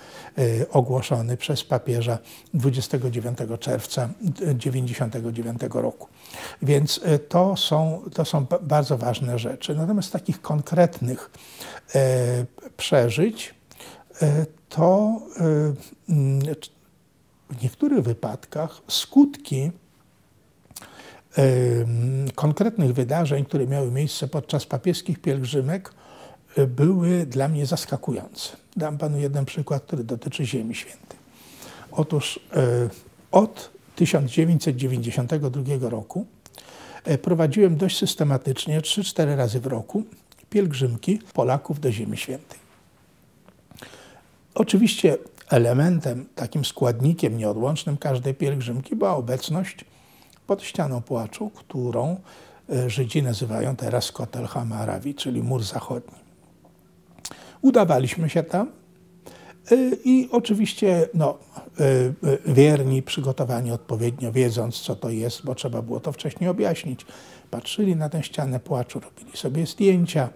ogłoszony przez papieża 29 czerwca 1999 roku. Więc to są bardzo ważne rzeczy. Natomiast takich konkretnych przeżyć to w niektórych wypadkach skutki konkretnych wydarzeń, które miały miejsce podczas papieskich pielgrzymek, były dla mnie zaskakujące. Dam panu jeden przykład, który dotyczy Ziemi Świętej. Otóż od 1992 roku prowadziłem dość systematycznie, 3-4 razy w roku, pielgrzymki Polaków do Ziemi Świętej. Oczywiście elementem, takim składnikiem nieodłącznym każdej pielgrzymki była obecność pod ścianą płaczu, którą Żydzi nazywają teraz Kotel Hamarawi, czyli mur zachodni. Udawaliśmy się tam i oczywiście wierni, przygotowani odpowiednio, wiedząc co to jest, bo trzeba było to wcześniej objaśnić, patrzyli na tę ścianę płaczu, robili sobie zdjęcia,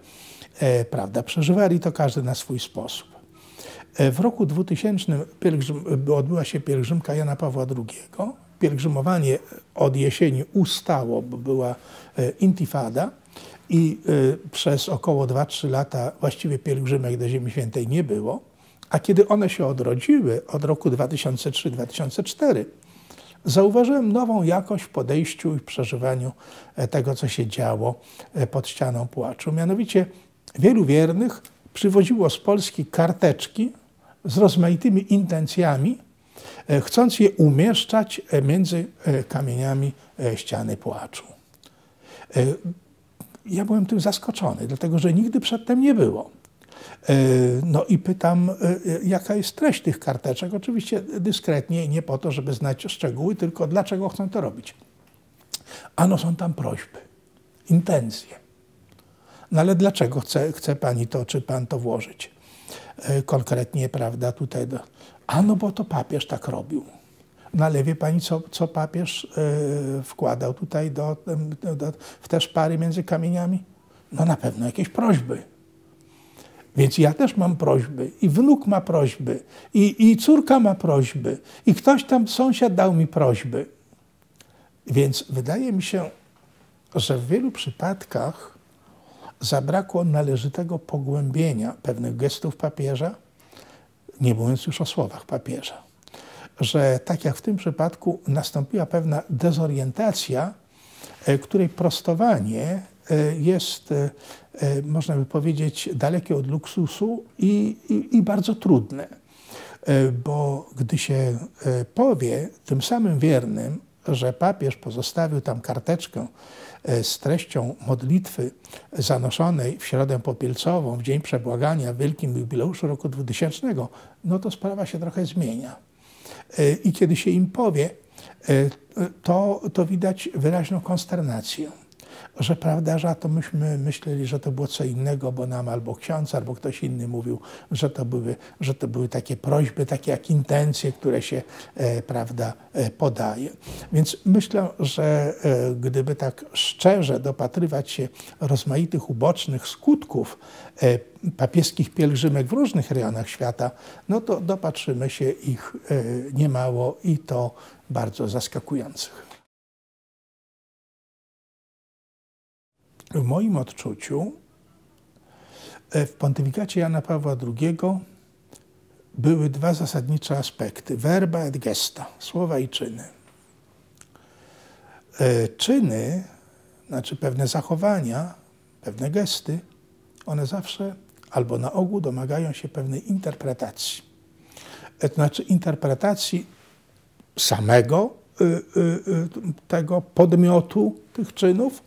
prawda, przeżywali to każdy na swój sposób. W roku 2000 odbyła się pielgrzymka Jana Pawła II. Pielgrzymowanie od jesieni ustało, bo była intifada i przez około 2-3 lata właściwie pielgrzymek do Ziemi Świętej nie było. A kiedy one się odrodziły od roku 2003-2004, zauważyłem nową jakość w podejściu i przeżywaniu tego, co się działo pod ścianą płaczu. Mianowicie wielu wiernych przywoziło z Polski karteczki z rozmaitymi intencjami, chcąc je umieszczać między kamieniami ściany płaczu. Ja byłem tym zaskoczony, dlatego że nigdy przedtem nie było. No i pytam, jaka jest treść tych karteczek. Oczywiście dyskretnie, nie po to, żeby znać szczegóły, tylko dlaczego chcą to robić. Ano są tam prośby, intencje. No ale dlaczego chce pani to, czy pan to włożyć? Konkretnie, prawda, tutaj. No bo to papież tak robił. No ale wie pani, co papież wkładał tutaj w te szpary między kamieniami? No na pewno jakieś prośby. Więc ja też mam prośby, i wnuk ma prośby, i córka ma prośby, i ktoś tam, sąsiad dał mi prośby. Więc wydaje mi się, że w wielu przypadkach zabrakło należytego pogłębienia pewnych gestów papieża, nie mówiąc już o słowach papieża. Że tak jak w tym przypadku nastąpiła pewna dezorientacja, której prostowanie jest, można by powiedzieć, dalekie od luksusu i bardzo trudne. Bo gdy się powie tym samym wiernym, że papież pozostawił tam karteczkę z treścią modlitwy zanoszonej w środę popielcową, w dzień przebłagania, w wielkim jubileuszu roku 2000, no to sprawa się trochę zmienia. I kiedy się im powie, to widać wyraźną konsternację. Że prawda, że to myśmy myśleli, że to było co innego, bo nam albo ksiądz, albo ktoś inny mówił, że to były takie prośby, takie jak intencje, które się prawda, podaje. Więc myślę, że gdyby tak szczerze dopatrywać się rozmaitych ubocznych skutków papieskich pielgrzymek w różnych rejonach świata, no to dopatrzymy się ich niemało i to bardzo zaskakujących. W moim odczuciu w pontyfikacie Jana Pawła II były dwa zasadnicze aspekty: verba et gesta, słowa i czyny. Czyny, znaczy pewne zachowania, pewne gesty, one zawsze albo na ogół domagają się pewnej interpretacji. To znaczy interpretacji samego tego podmiotu tych czynów,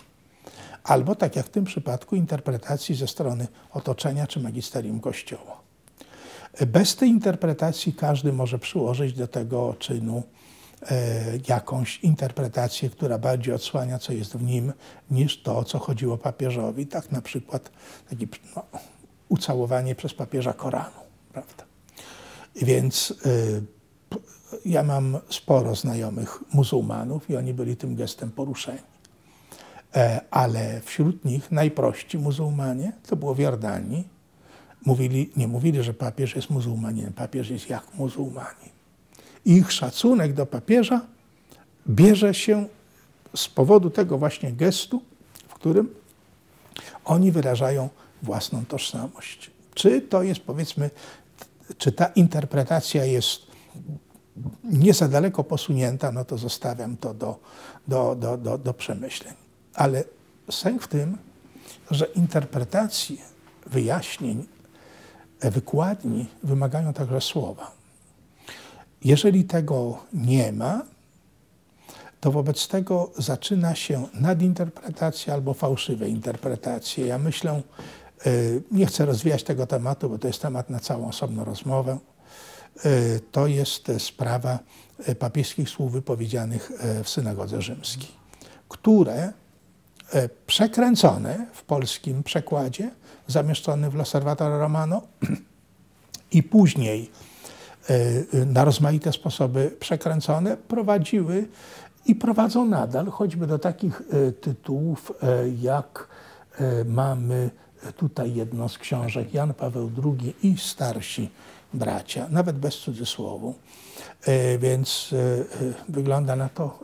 albo, tak jak w tym przypadku, interpretacji ze strony otoczenia czy magisterium Kościoła. Bez tej interpretacji każdy może przyłożyć do tego czynu jakąś interpretację, która bardziej odsłania, co jest w nim, niż to, o co chodziło papieżowi. Tak na przykład takie, no, ucałowanie przez papieża Koranu. Prawda? Więc ja mam sporo znajomych muzułmanów i oni byli tym gestem poruszeni. Ale wśród nich najprości muzułmanie, to było w Jordanii, nie mówili, że papież jest muzułmaninem, papież jest jak muzułmanin. Ich szacunek do papieża bierze się z powodu tego właśnie gestu, w którym oni wyrażają własną tożsamość. Czy to jest, powiedzmy, czy ta interpretacja jest nie za daleko posunięta, no to zostawiam to do przemyśleń. Ale sęk w tym, że interpretacji, wyjaśnień, wykładni wymagają także słowa. Jeżeli tego nie ma, to wobec tego zaczyna się nadinterpretacja albo fałszywe interpretacje. Ja myślę, nie chcę rozwijać tego tematu, bo to jest temat na całą osobną rozmowę. To jest sprawa papieskich słów wypowiedzianych w synagodze rzymskiej, które przekręcone w polskim przekładzie, zamieszczony w L'Osservatore Romano i później na rozmaite sposoby przekręcone, prowadziły i prowadzą nadal choćby do takich tytułów, jak mamy tutaj jedną z książek Jan Paweł II i starsi bracia, nawet bez cudzysłowu. Więc wygląda na to,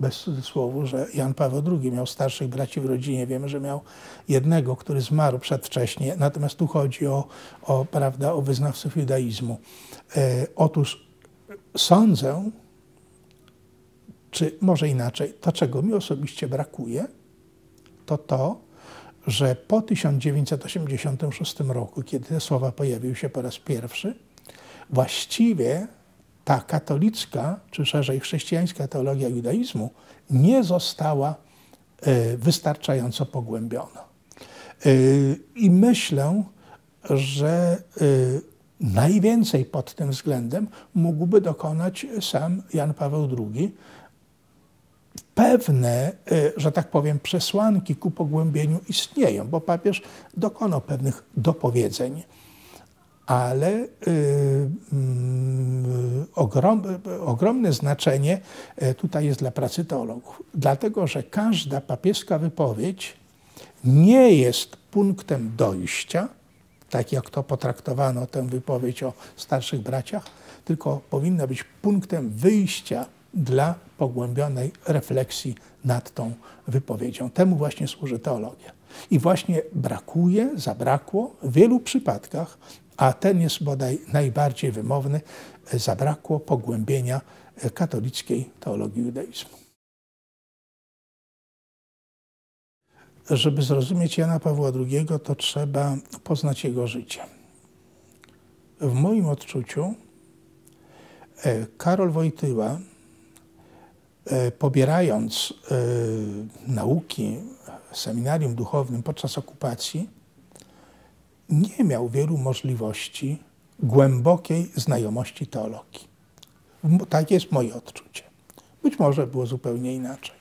bez cudzysłowu, że Jan Paweł II miał starszych braci w rodzinie. Wiemy, że miał jednego, który zmarł przedwcześnie. Natomiast tu chodzi prawda, o wyznawców judaizmu. Otóż sądzę, czy może inaczej, to czego mi osobiście brakuje, to to, że po 1986 roku, kiedy te słowa pojawiły się po raz pierwszy, właściwie ta katolicka, czy szerzej chrześcijańska teologia judaizmu nie została wystarczająco pogłębiona. I myślę, że najwięcej pod tym względem mógłby dokonać sam Jan Paweł II, pewne, że tak powiem, przesłanki ku pogłębieniu istnieją, bo papież dokonał pewnych dopowiedzeń, ale ogromne znaczenie tutaj jest dla pracy teologów, dlatego że każda papieska wypowiedź nie jest punktem dojścia, tak jak to potraktowano tę wypowiedź o starszych braciach, tylko powinna być punktem wyjścia dla pogłębionej refleksji nad tą wypowiedzią. Temu właśnie służy teologia. I właśnie zabrakło w wielu przypadkach, a ten jest bodaj najbardziej wymowny, zabrakło pogłębienia katolickiej teologii judaizmu. Żeby zrozumieć Jana Pawła II, to trzeba poznać jego życie. W moim odczuciu Karol Wojtyła, pobierając nauki w seminarium duchownym podczas okupacji, nie miał wielu możliwości głębokiej znajomości teologii. Tak jest moje odczucie. Być może było zupełnie inaczej.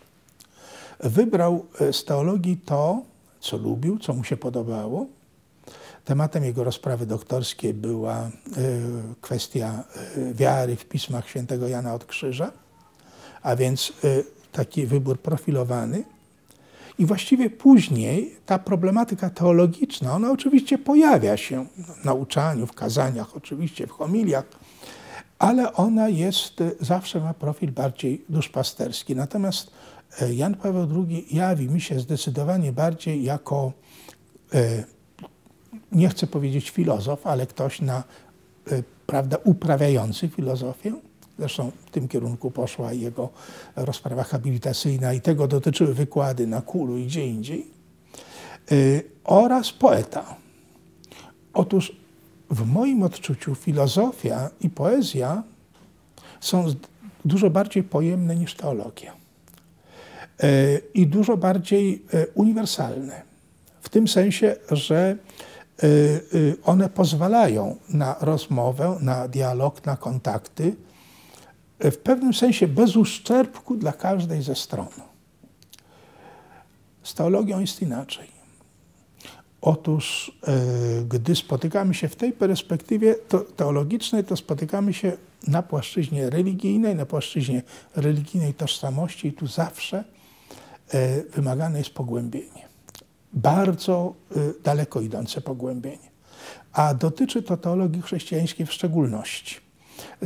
Wybrał z teologii to, co lubił, co mu się podobało. Tematem jego rozprawy doktorskiej była kwestia wiary w pismach świętego Jana od Krzyża, a więc taki wybór profilowany. I właściwie później ta problematyka teologiczna, ona oczywiście pojawia się w nauczaniu, w kazaniach, oczywiście w homiliach, ale ona zawsze ma profil bardziej duszpasterski. Natomiast Jan Paweł II jawi mi się zdecydowanie bardziej jako, nie chcę powiedzieć filozof, ale ktoś uprawiający filozofię. Zresztą w tym kierunku poszła jego rozprawa habilitacyjna i tego dotyczyły wykłady na Kulu i gdzie indziej. Oraz poeta. Otóż w moim odczuciu filozofia i poezja są dużo bardziej pojemne niż teologia. I dużo bardziej uniwersalne. W tym sensie, że one pozwalają na rozmowę, na dialog, na kontakty, w pewnym sensie bez uszczerbku dla każdej ze stron. Z teologią jest inaczej. Otóż, gdy spotykamy się w tej perspektywie teologicznej, to spotykamy się na płaszczyźnie religijnej tożsamości i tu zawsze wymagane jest pogłębienie. Bardzo daleko idące pogłębienie. A dotyczy to teologii chrześcijańskiej w szczególności.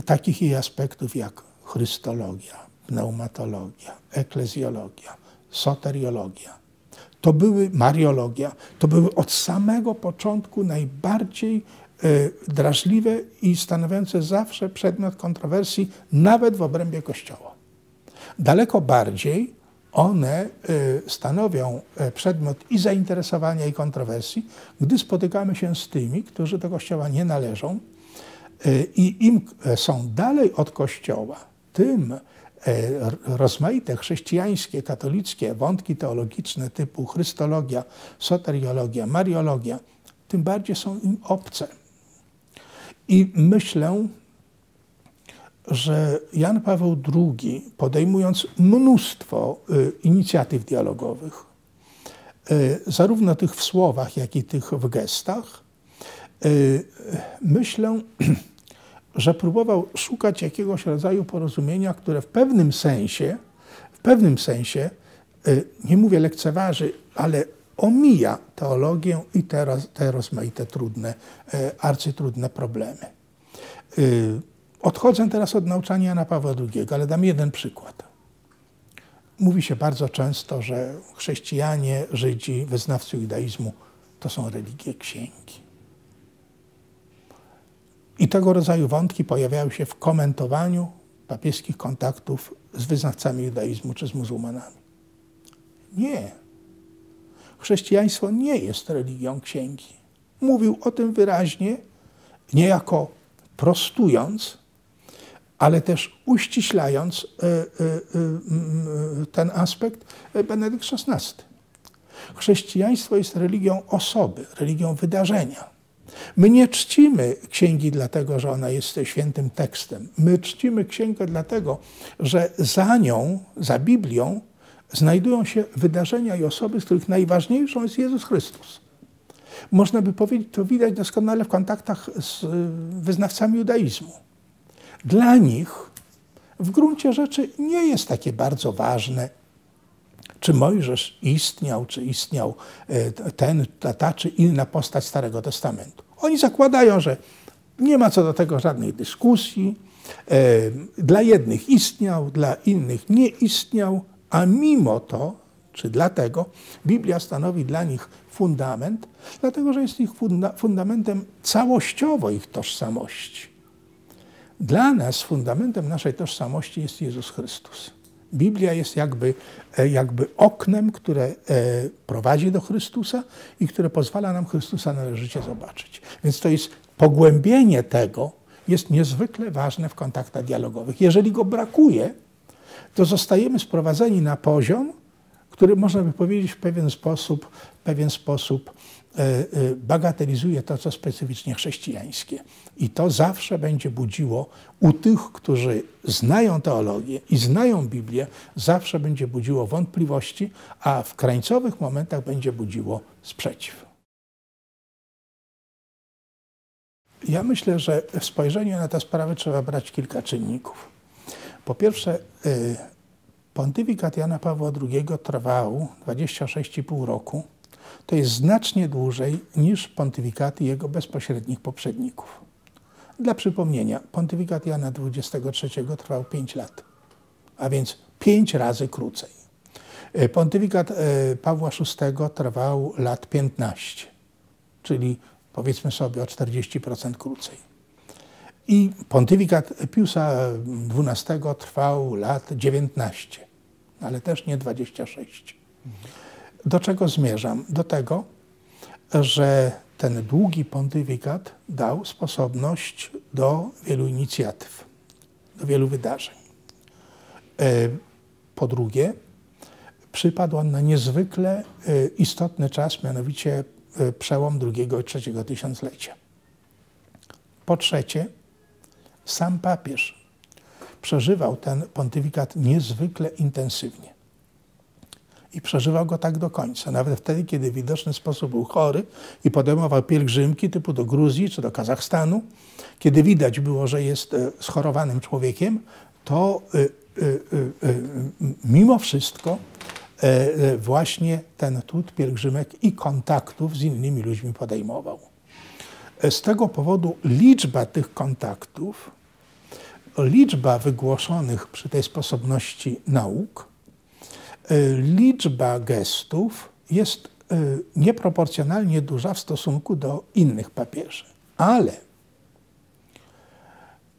Takich jej aspektów jak chrystologia, pneumatologia, eklezjologia, soteriologia. To były mariologia. To były od samego początku najbardziej drażliwe i stanowiące zawsze przedmiot kontrowersji, nawet w obrębie Kościoła. Daleko bardziej one stanowią przedmiot i zainteresowania, i kontrowersji, gdy spotykamy się z tymi, którzy do Kościoła nie należą i im są dalej od Kościoła, tym rozmaite chrześcijańskie, katolickie wątki teologiczne typu chrystologia, soteriologia, mariologia, tym bardziej są im obce. I myślę, że Jan Paweł II, podejmując mnóstwo inicjatyw dialogowych, zarówno tych w słowach, jak i tych w gestach, myślę, że próbował szukać jakiegoś rodzaju porozumienia, które w pewnym sensie, nie mówię lekceważy, ale omija teologię i te rozmaite trudne, arcytrudne problemy. Odchodzę teraz od nauczania Jana Pawła II, ale dam jeden przykład. Mówi się bardzo często, że chrześcijanie, Żydzi, wyznawcy judaizmu to są religie księgi. I tego rodzaju wątki pojawiały się w komentowaniu papieskich kontaktów z wyznawcami judaizmu czy z muzułmanami. Nie. Chrześcijaństwo nie jest religią księgi. Mówił o tym wyraźnie, niejako prostując, ale też uściślając ten aspekt Benedykt XVI. Chrześcijaństwo jest religią osoby, religią wydarzenia. My nie czcimy księgi dlatego, że ona jest świętym tekstem. My czcimy księgę dlatego, że za nią, za Biblią, znajdują się wydarzenia i osoby, z których najważniejszą jest Jezus Chrystus. Można by powiedzieć, to widać doskonale w kontaktach z wyznawcami judaizmu. Dla nich w gruncie rzeczy nie jest takie bardzo ważne, czy Mojżesz istniał, ta czy inna postać Starego Testamentu. Oni zakładają, że nie ma co do tego żadnej dyskusji. Dla jednych istniał, dla innych nie istniał, a mimo to, czy dlatego, Biblia stanowi dla nich fundament, dlatego że jest ich fundamentem całościowo ich tożsamości. Dla nas fundamentem naszej tożsamości jest Jezus Chrystus. Biblia jest jakby oknem, które prowadzi do Chrystusa i które pozwala nam Chrystusa należycie zobaczyć. Więc to jest pogłębienie tego, jest niezwykle ważne w kontaktach dialogowych. Jeżeli go brakuje, to zostajemy sprowadzeni na poziom, który można by powiedzieć w pewien sposób bagatelizuje to, co specyficznie chrześcijańskie. I to zawsze będzie budziło u tych, którzy znają teologię i znają Biblię, zawsze będzie budziło wątpliwości, a w krańcowych momentach będzie budziło sprzeciw. Ja myślę, że w spojrzeniu na tę sprawę trzeba brać kilka czynników. Po pierwsze, pontyfikat Jana Pawła II trwał 26,5 roku. To jest znacznie dłużej niż pontyfikaty jego bezpośrednich poprzedników. Dla przypomnienia, pontyfikat Jana XXIII trwał 5 lat, a więc 5 razy krócej. Pontyfikat Pawła VI trwał lat 15, czyli powiedzmy sobie o 40% krócej. I pontyfikat Piusa XII trwał lat 19, ale też nie 26. Do czego zmierzam? Do tego, że ten długi pontyfikat dał sposobność do wielu inicjatyw, do wielu wydarzeń. Po drugie, przypadł on na niezwykle istotny czas, mianowicie przełom drugiego i trzeciego tysiąclecia. Po trzecie, sam papież przeżywał ten pontyfikat niezwykle intensywnie. I przeżywał go tak do końca. Nawet wtedy, kiedy w widoczny sposób był chory i podejmował pielgrzymki typu do Gruzji czy do Kazachstanu, kiedy widać było, że jest schorowanym człowiekiem, to mimo wszystko właśnie ten trud pielgrzymek i kontaktów z innymi ludźmi podejmował. Z tego powodu liczba tych kontaktów, liczba wygłoszonych przy tej sposobności nauk, liczba gestów jest nieproporcjonalnie duża w stosunku do innych papieży. Ale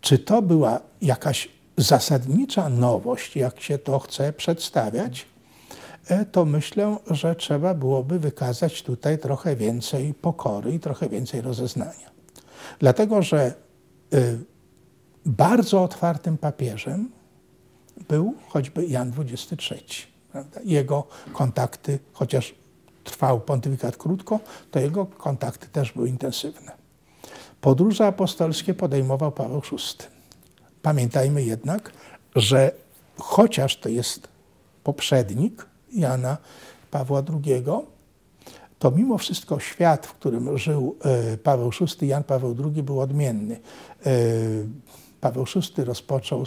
czy to była jakaś zasadnicza nowość, jak się to chce przedstawiać, to myślę, że trzeba byłoby wykazać tutaj trochę więcej pokory i trochę więcej rozeznania. Dlatego, że bardzo otwartym papieżem był choćby Jan XXIII. Jego kontakty, chociaż trwał pontyfikat krótko, to jego kontakty też były intensywne. Podróże apostolskie podejmował Paweł VI. Pamiętajmy jednak, że chociaż to jest poprzednik Jana Pawła II, to mimo wszystko świat, w którym żył Paweł VI, Jan Paweł II był odmienny. Paweł VI rozpoczął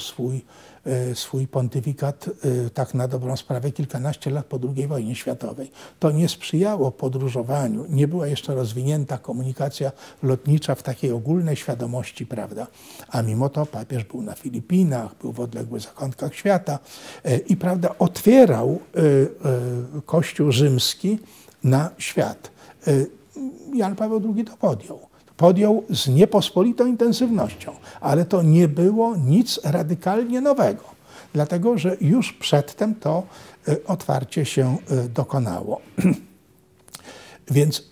swój pontyfikat tak na dobrą sprawę kilkanaście lat po II wojnie światowej. To nie sprzyjało podróżowaniu, nie była jeszcze rozwinięta komunikacja lotnicza w takiej ogólnej świadomości, prawda? A mimo to papież był na Filipinach, był w odległych zakątkach świata i, prawda, otwierał Kościół rzymski na świat. Jan Paweł II to podjął. Podjął z niepospolitą intensywnością, ale to nie było nic radykalnie nowego, dlatego że już przedtem to otwarcie się dokonało. Więc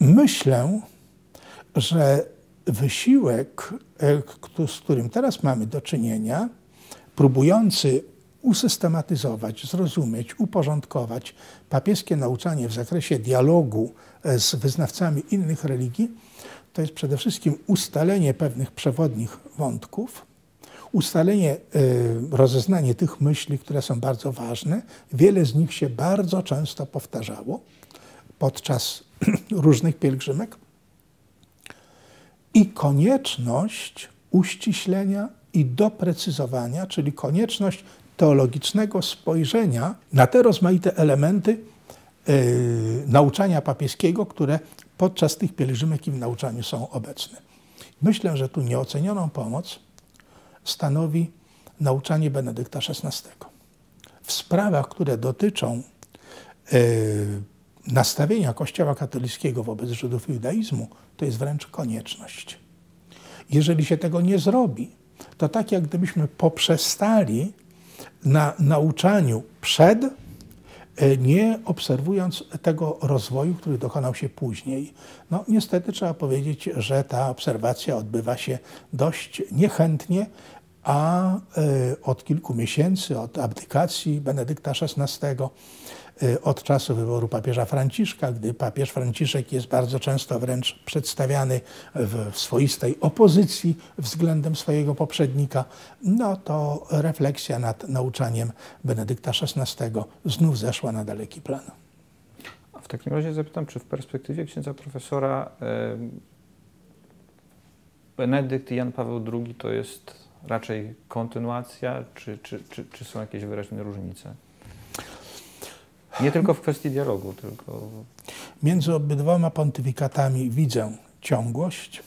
myślę, że wysiłek, z którym teraz mamy do czynienia, próbujący usystematyzować, zrozumieć, uporządkować papieskie nauczanie w zakresie dialogu z wyznawcami innych religii, to jest przede wszystkim ustalenie pewnych przewodnich wątków, ustalenie, rozeznanie tych myśli, które są bardzo ważne. Wiele z nich się bardzo często powtarzało podczas różnych pielgrzymek. I konieczność uściślenia i doprecyzowania, czyli konieczność teologicznego spojrzenia na te rozmaite elementy nauczania papieskiego, które podczas tych pielgrzymek i w nauczaniu są obecne. Myślę, że tu nieocenioną pomoc stanowi nauczanie Benedykta XVI. W sprawach, które dotyczą nastawienia Kościoła katolickiego wobec Żydów i judaizmu, to jest wręcz konieczność. Jeżeli się tego nie zrobi, to tak jak gdybyśmy poprzestali na nauczaniu przed, nie obserwując tego rozwoju, który dokonał się później. No, niestety trzeba powiedzieć, że ta obserwacja odbywa się dość niechętnie, a od kilku miesięcy, od abdykacji Benedykta XVI, od czasu wyboru papieża Franciszka, gdy papież Franciszek jest bardzo często wręcz przedstawiany w swoistej opozycji względem swojego poprzednika, no to refleksja nad nauczaniem Benedykta XVI znów zeszła na daleki plan. A w takim razie zapytam, czy w perspektywie księdza profesora Benedykt i Jan Paweł II to jest raczej kontynuacja, czy są jakieś wyraźne różnice? Nie tylko w kwestii dialogu, tylko... Między obydwoma pontyfikatami widzę ciągłość,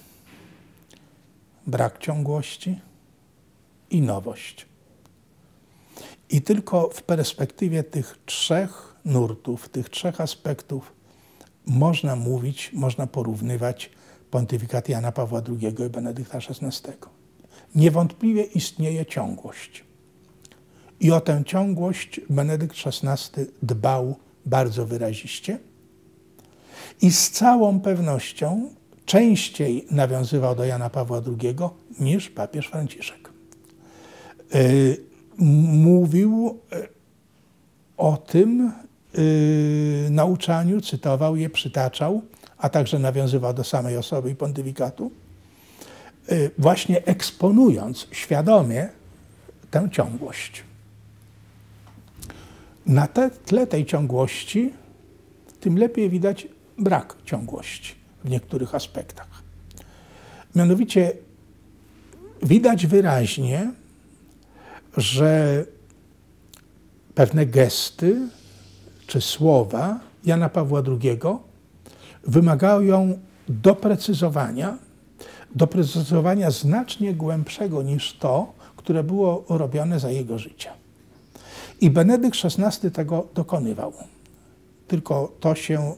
brak ciągłości i nowość. I tylko w perspektywie tych trzech nurtów, tych trzech aspektów można mówić, można porównywać pontyfikat Jana Pawła II i Benedykta XVI. Niewątpliwie istnieje ciągłość. I o tę ciągłość Benedykt XVI dbał bardzo wyraziście i z całą pewnością częściej nawiązywał do Jana Pawła II niż papież Franciszek. Mówił o tym nauczaniu, cytował je, przytaczał, a także nawiązywał do samej osoby i pontyfikatu, właśnie eksponując świadomie tę ciągłość. Na tle tej ciągłości tym lepiej widać brak ciągłości w niektórych aspektach. Mianowicie widać wyraźnie, że pewne gesty czy słowa Jana Pawła II wymagają doprecyzowania znacznie głębszego niż to, które było robione za jego życia. I Benedykt XVI tego dokonywał. Tylko to się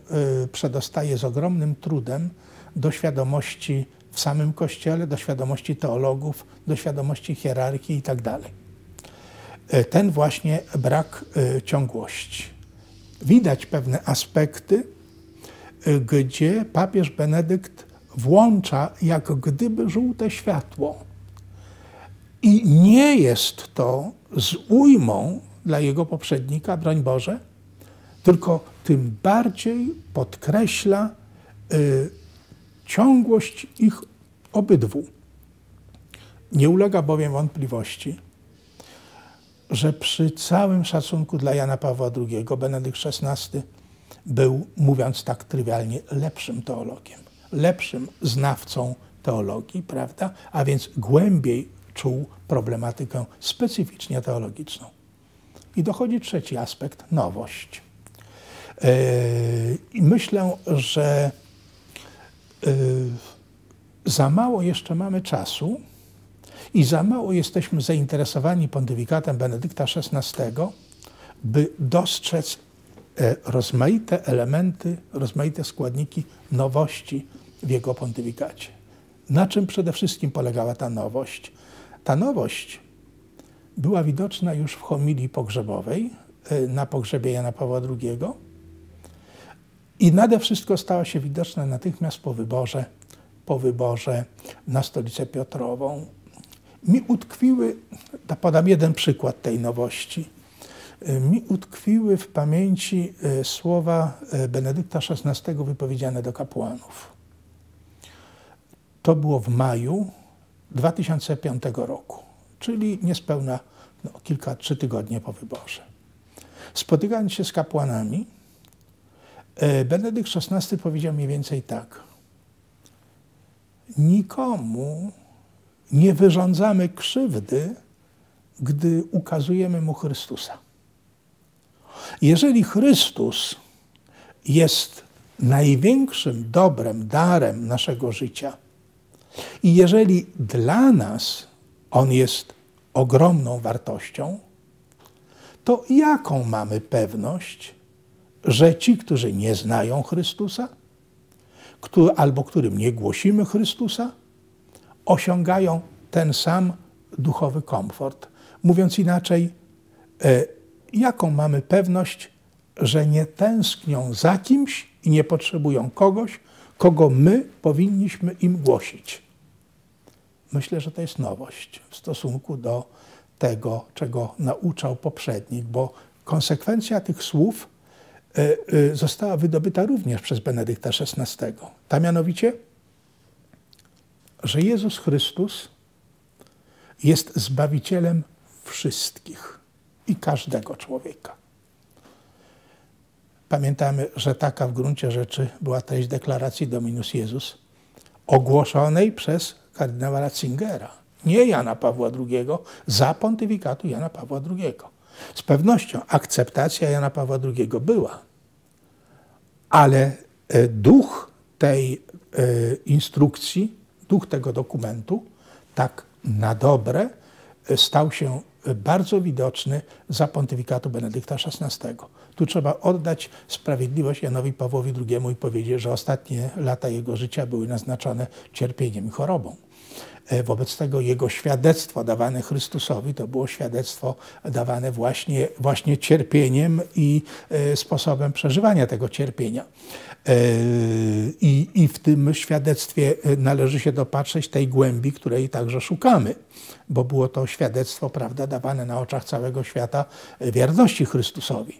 przedostaje z ogromnym trudem do świadomości w samym Kościele, do świadomości teologów, do świadomości hierarchii itd. Ten właśnie brak ciągłości. Widać pewne aspekty, gdzie papież Benedykt włącza jak gdyby żółte światło. I nie jest to z ujmą dla jego poprzednika, broń Boże, tylko tym bardziej podkreśla ciągłość ich obydwu. Nie ulega bowiem wątpliwości, że przy całym szacunku dla Jana Pawła II Benedykt XVI był, mówiąc tak trywialnie, lepszym teologiem, lepszym znawcą teologii, prawda? A więc głębiej czuł problematykę specyficznie teologiczną. I dochodzi trzeci aspekt, nowość. I myślę, że za mało jeszcze mamy czasu i za mało jesteśmy zainteresowani pontyfikatem Benedykta XVI, by dostrzec rozmaite elementy, rozmaite składniki nowości w jego pontyfikacie. Na czym przede wszystkim polegała ta nowość? Ta nowość była widoczna już w homilii pogrzebowej na pogrzebie Jana Pawła II i nade wszystko stała się widoczna natychmiast po wyborze na Stolicę Piotrową. mi utkwiły, podam jeden przykład tej nowości, mi utkwiły w pamięci słowa Benedykta XVI wypowiedziane do kapłanów. To było w maju 2005 roku, czyli niespełna kilka, 3 tygodnie po wyborze. Spotykając się z kapłanami, Benedykt XVI powiedział mniej więcej tak. Nikomu nie wyrządzamy krzywdy, gdy ukazujemy mu Chrystusa. Jeżeli Chrystus jest największym dobrem, darem naszego życia i jeżeli dla nas On jest ogromną wartością, to jaką mamy pewność, że ci, którzy nie znają Chrystusa, albo którym nie głosimy Chrystusa, osiągają ten sam duchowy komfort. Mówiąc inaczej, jaką mamy pewność, że nie tęsknią za kimś i nie potrzebują kogoś, kogo my powinniśmy im głosić. Myślę, że to jest nowość w stosunku do tego, czego nauczał poprzednik, bo konsekwencja tych słów została wydobyta również przez Benedykta XVI. Ta mianowicie, że Jezus Chrystus jest Zbawicielem wszystkich i każdego człowieka. Pamiętamy, że taka w gruncie rzeczy była treść deklaracji Dominus Jezus, ogłoszonej przez kardynała Ratzingera, nie Jana Pawła II, za pontyfikatu Jana Pawła II. Z pewnością akceptacja Jana Pawła II była, ale duch tej instrukcji, duch tego dokumentu, tak na dobre, stał się bardzo widoczny za pontyfikatu Benedykta XVI. Tu trzeba oddać sprawiedliwość Janowi Pawłowi II i powiedzieć, że ostatnie lata jego życia były naznaczone cierpieniem i chorobą. Wobec tego jego świadectwo dawane Chrystusowi to było świadectwo dawane właśnie cierpieniem i sposobem przeżywania tego cierpienia. I w tym świadectwie należy się dopatrzeć tej głębi, której także szukamy, bo było to świadectwo, prawda, dawane na oczach całego świata wierności Chrystusowi.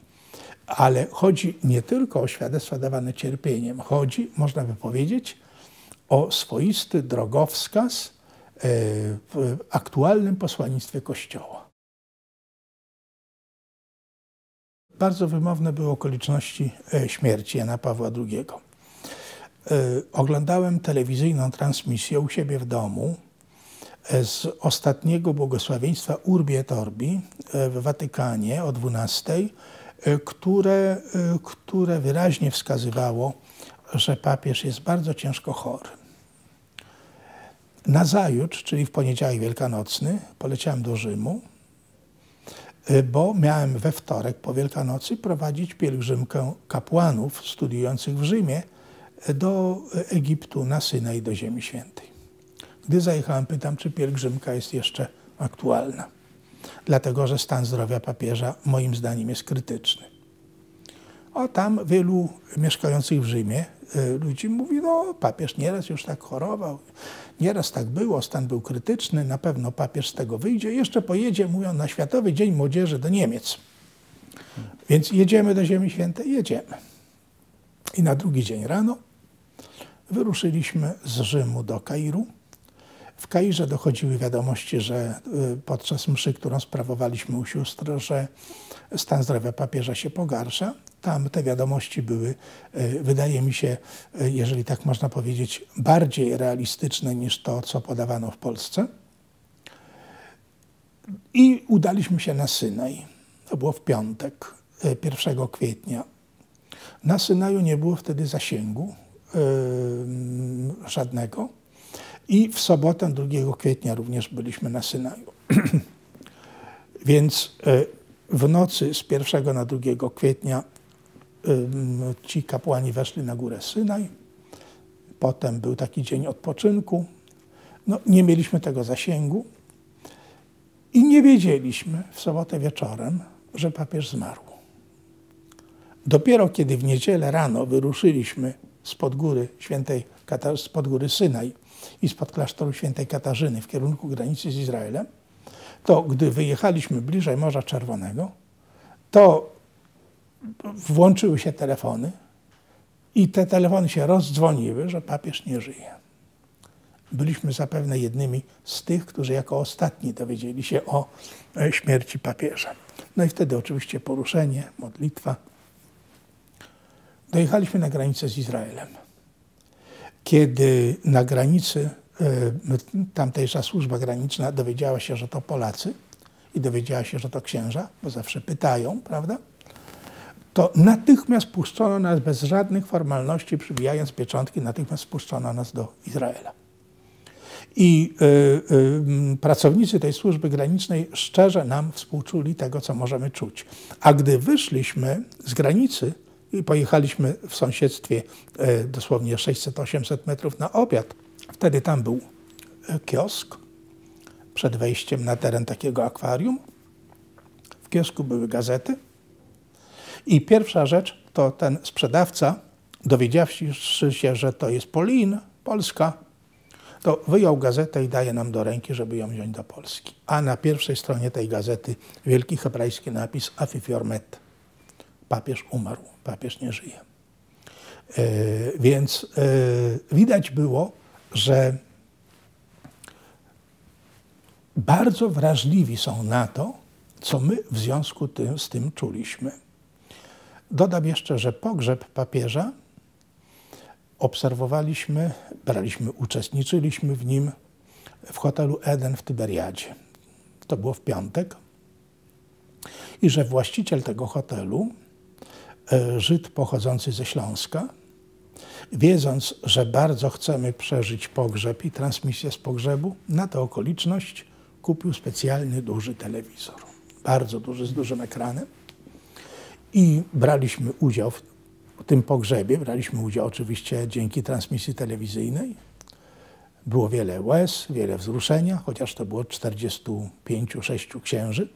Ale chodzi nie tylko o świadectwa dawane cierpieniem, chodzi, można by powiedzieć, o swoisty drogowskaz w aktualnym posłannictwie Kościoła. Bardzo wymowne były okoliczności śmierci Jana Pawła II. Oglądałem telewizyjną transmisję u siebie w domu z ostatniego błogosławieństwa Urbi et Orbi w Watykanie o 12:00, które wyraźnie wskazywało, że papież jest bardzo ciężko chory. Nazajutrz, czyli w poniedziałek wielkanocny, poleciałem do Rzymu, bo miałem we wtorek po Wielkanocy prowadzić pielgrzymkę kapłanów studiujących w Rzymie do Egiptu, na Synaj, do Ziemi Świętej. Gdy zajechałem, pytam, czy pielgrzymka jest jeszcze aktualna, dlatego że stan zdrowia papieża moim zdaniem jest krytyczny. A tam wielu mieszkających w Rzymie ludzi mówi, no papież nieraz już tak chorował, nieraz tak było, stan był krytyczny, na pewno papież z tego wyjdzie, jeszcze pojedzie, mówią, na Światowy Dzień Młodzieży do Niemiec. Więc jedziemy do Ziemi Świętej, jedziemy. I na drugi dzień rano wyruszyliśmy z Rzymu do Kairu. W Kairze dochodziły wiadomości, że podczas mszy, którą sprawowaliśmy u sióstr, że stan zdrowia papieża się pogarsza. Tam te wiadomości były, wydaje mi się, jeżeli tak można powiedzieć, bardziej realistyczne niż to, co podawano w Polsce. I udaliśmy się na Synaj. To było w piątek, 1 kwietnia. Na Synaju nie było wtedy zasięgu żadnego. I w sobotę 2 kwietnia również byliśmy na Synaju. Więc w nocy z 1 na 2 kwietnia ci kapłani weszli na górę Synaj. Potem był taki dzień odpoczynku. No, nie mieliśmy tego zasięgu i nie wiedzieliśmy w sobotę wieczorem, że papież zmarł. Dopiero kiedy w niedzielę rano wyruszyliśmy spod góry Świętej spod góry Synaj i spod klasztoru świętej Katarzyny w kierunku granicy z Izraelem, to gdy wyjechaliśmy bliżej Morza Czerwonego, to włączyły się telefony i te telefony się rozdzwoniły, że papież nie żyje. Byliśmy zapewne jednymi z tych, którzy jako ostatni dowiedzieli się o śmierci papieża. No i wtedy oczywiście poruszenie, modlitwa. Dojechaliśmy na granicę z Izraelem. Kiedy na granicy tamtejsza służba graniczna dowiedziała się, że to Polacy i dowiedziała się, że to księża, bo zawsze pytają, prawda? To natychmiast puszczono nas bez żadnych formalności, przybijając pieczątki, natychmiast puszczono nas do Izraela. I pracownicy tej służby granicznej szczerze nam współczuli tego, co możemy czuć. A gdy wyszliśmy z granicy i pojechaliśmy w sąsiedztwie dosłownie 600-800 metrów na obiad, wtedy tam był kiosk przed wejściem na teren takiego akwarium. W kiosku były gazety. I pierwsza rzecz to ten sprzedawca, dowiedziawszy się, że to jest Polin, Polska, to wyjął gazetę i daje nam do ręki, żeby ją wziąć do Polski. A na pierwszej stronie tej gazety wielki hebrajski napis Afifior Met. Papież umarł, papież nie żyje. Więc widać było, że bardzo wrażliwi są na to, co my w związku z tym czuliśmy. Dodam jeszcze, że pogrzeb papieża obserwowaliśmy, uczestniczyliśmy w nim w hotelu Eden w Tyberiadzie. To było w piątek. I że właściciel tego hotelu, Żyd pochodzący ze Śląska, wiedząc, że bardzo chcemy przeżyć pogrzeb i transmisję z pogrzebu, na tę okoliczność kupił specjalny duży telewizor. Bardzo duży, z dużym ekranem. I braliśmy udział w tym pogrzebie, braliśmy udział oczywiście dzięki transmisji telewizyjnej. Było wiele łez, wiele wzruszenia, chociaż to było 45-6 księży.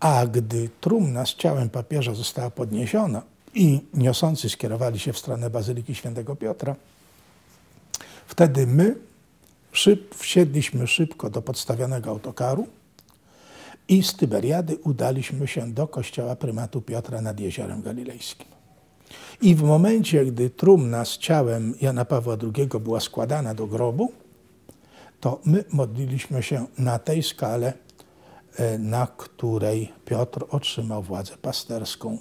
A gdy trumna z ciałem papieża została podniesiona i niosący skierowali się w stronę Bazyliki Świętego Piotra, wtedy my wsiedliśmy szybko do podstawionego autokaru i z Tyberiady udaliśmy się do kościoła prymatu Piotra nad Jeziorem Galilejskim. I w momencie, gdy trumna z ciałem Jana Pawła II była składana do grobu, to my modliliśmy się na tej skale, na której Piotr otrzymał władzę pasterską.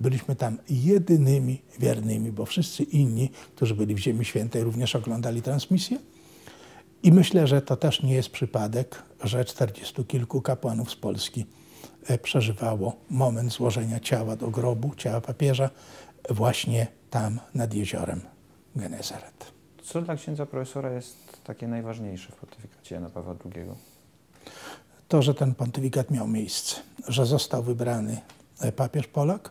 Byliśmy tam jedynymi wiernymi, bo wszyscy inni, którzy byli w Ziemi Świętej, również oglądali transmisję. I myślę, że to też nie jest przypadek, że 40 kilku kapłanów z Polski przeżywało moment złożenia ciała do grobu, ciała papieża, właśnie tam nad jeziorem Genezaret. Co dla księdza profesora jest takie najważniejsze w pontyfikacie Jana Pawła II? To, że ten pontyfikat miał miejsce, że został wybrany papież Polak.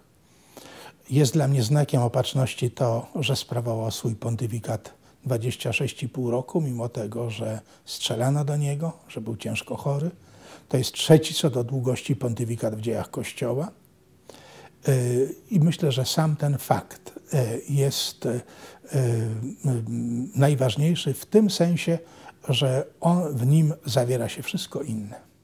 Jest dla mnie znakiem opatrzności to, że sprawował swój pontyfikat 26,5 roku, mimo tego, że strzelano do niego, że był ciężko chory. To jest trzeci co do długości pontyfikat w dziejach Kościoła. I myślę, że sam ten fakt jest najważniejszy w tym sensie, że w nim zawiera się wszystko inne.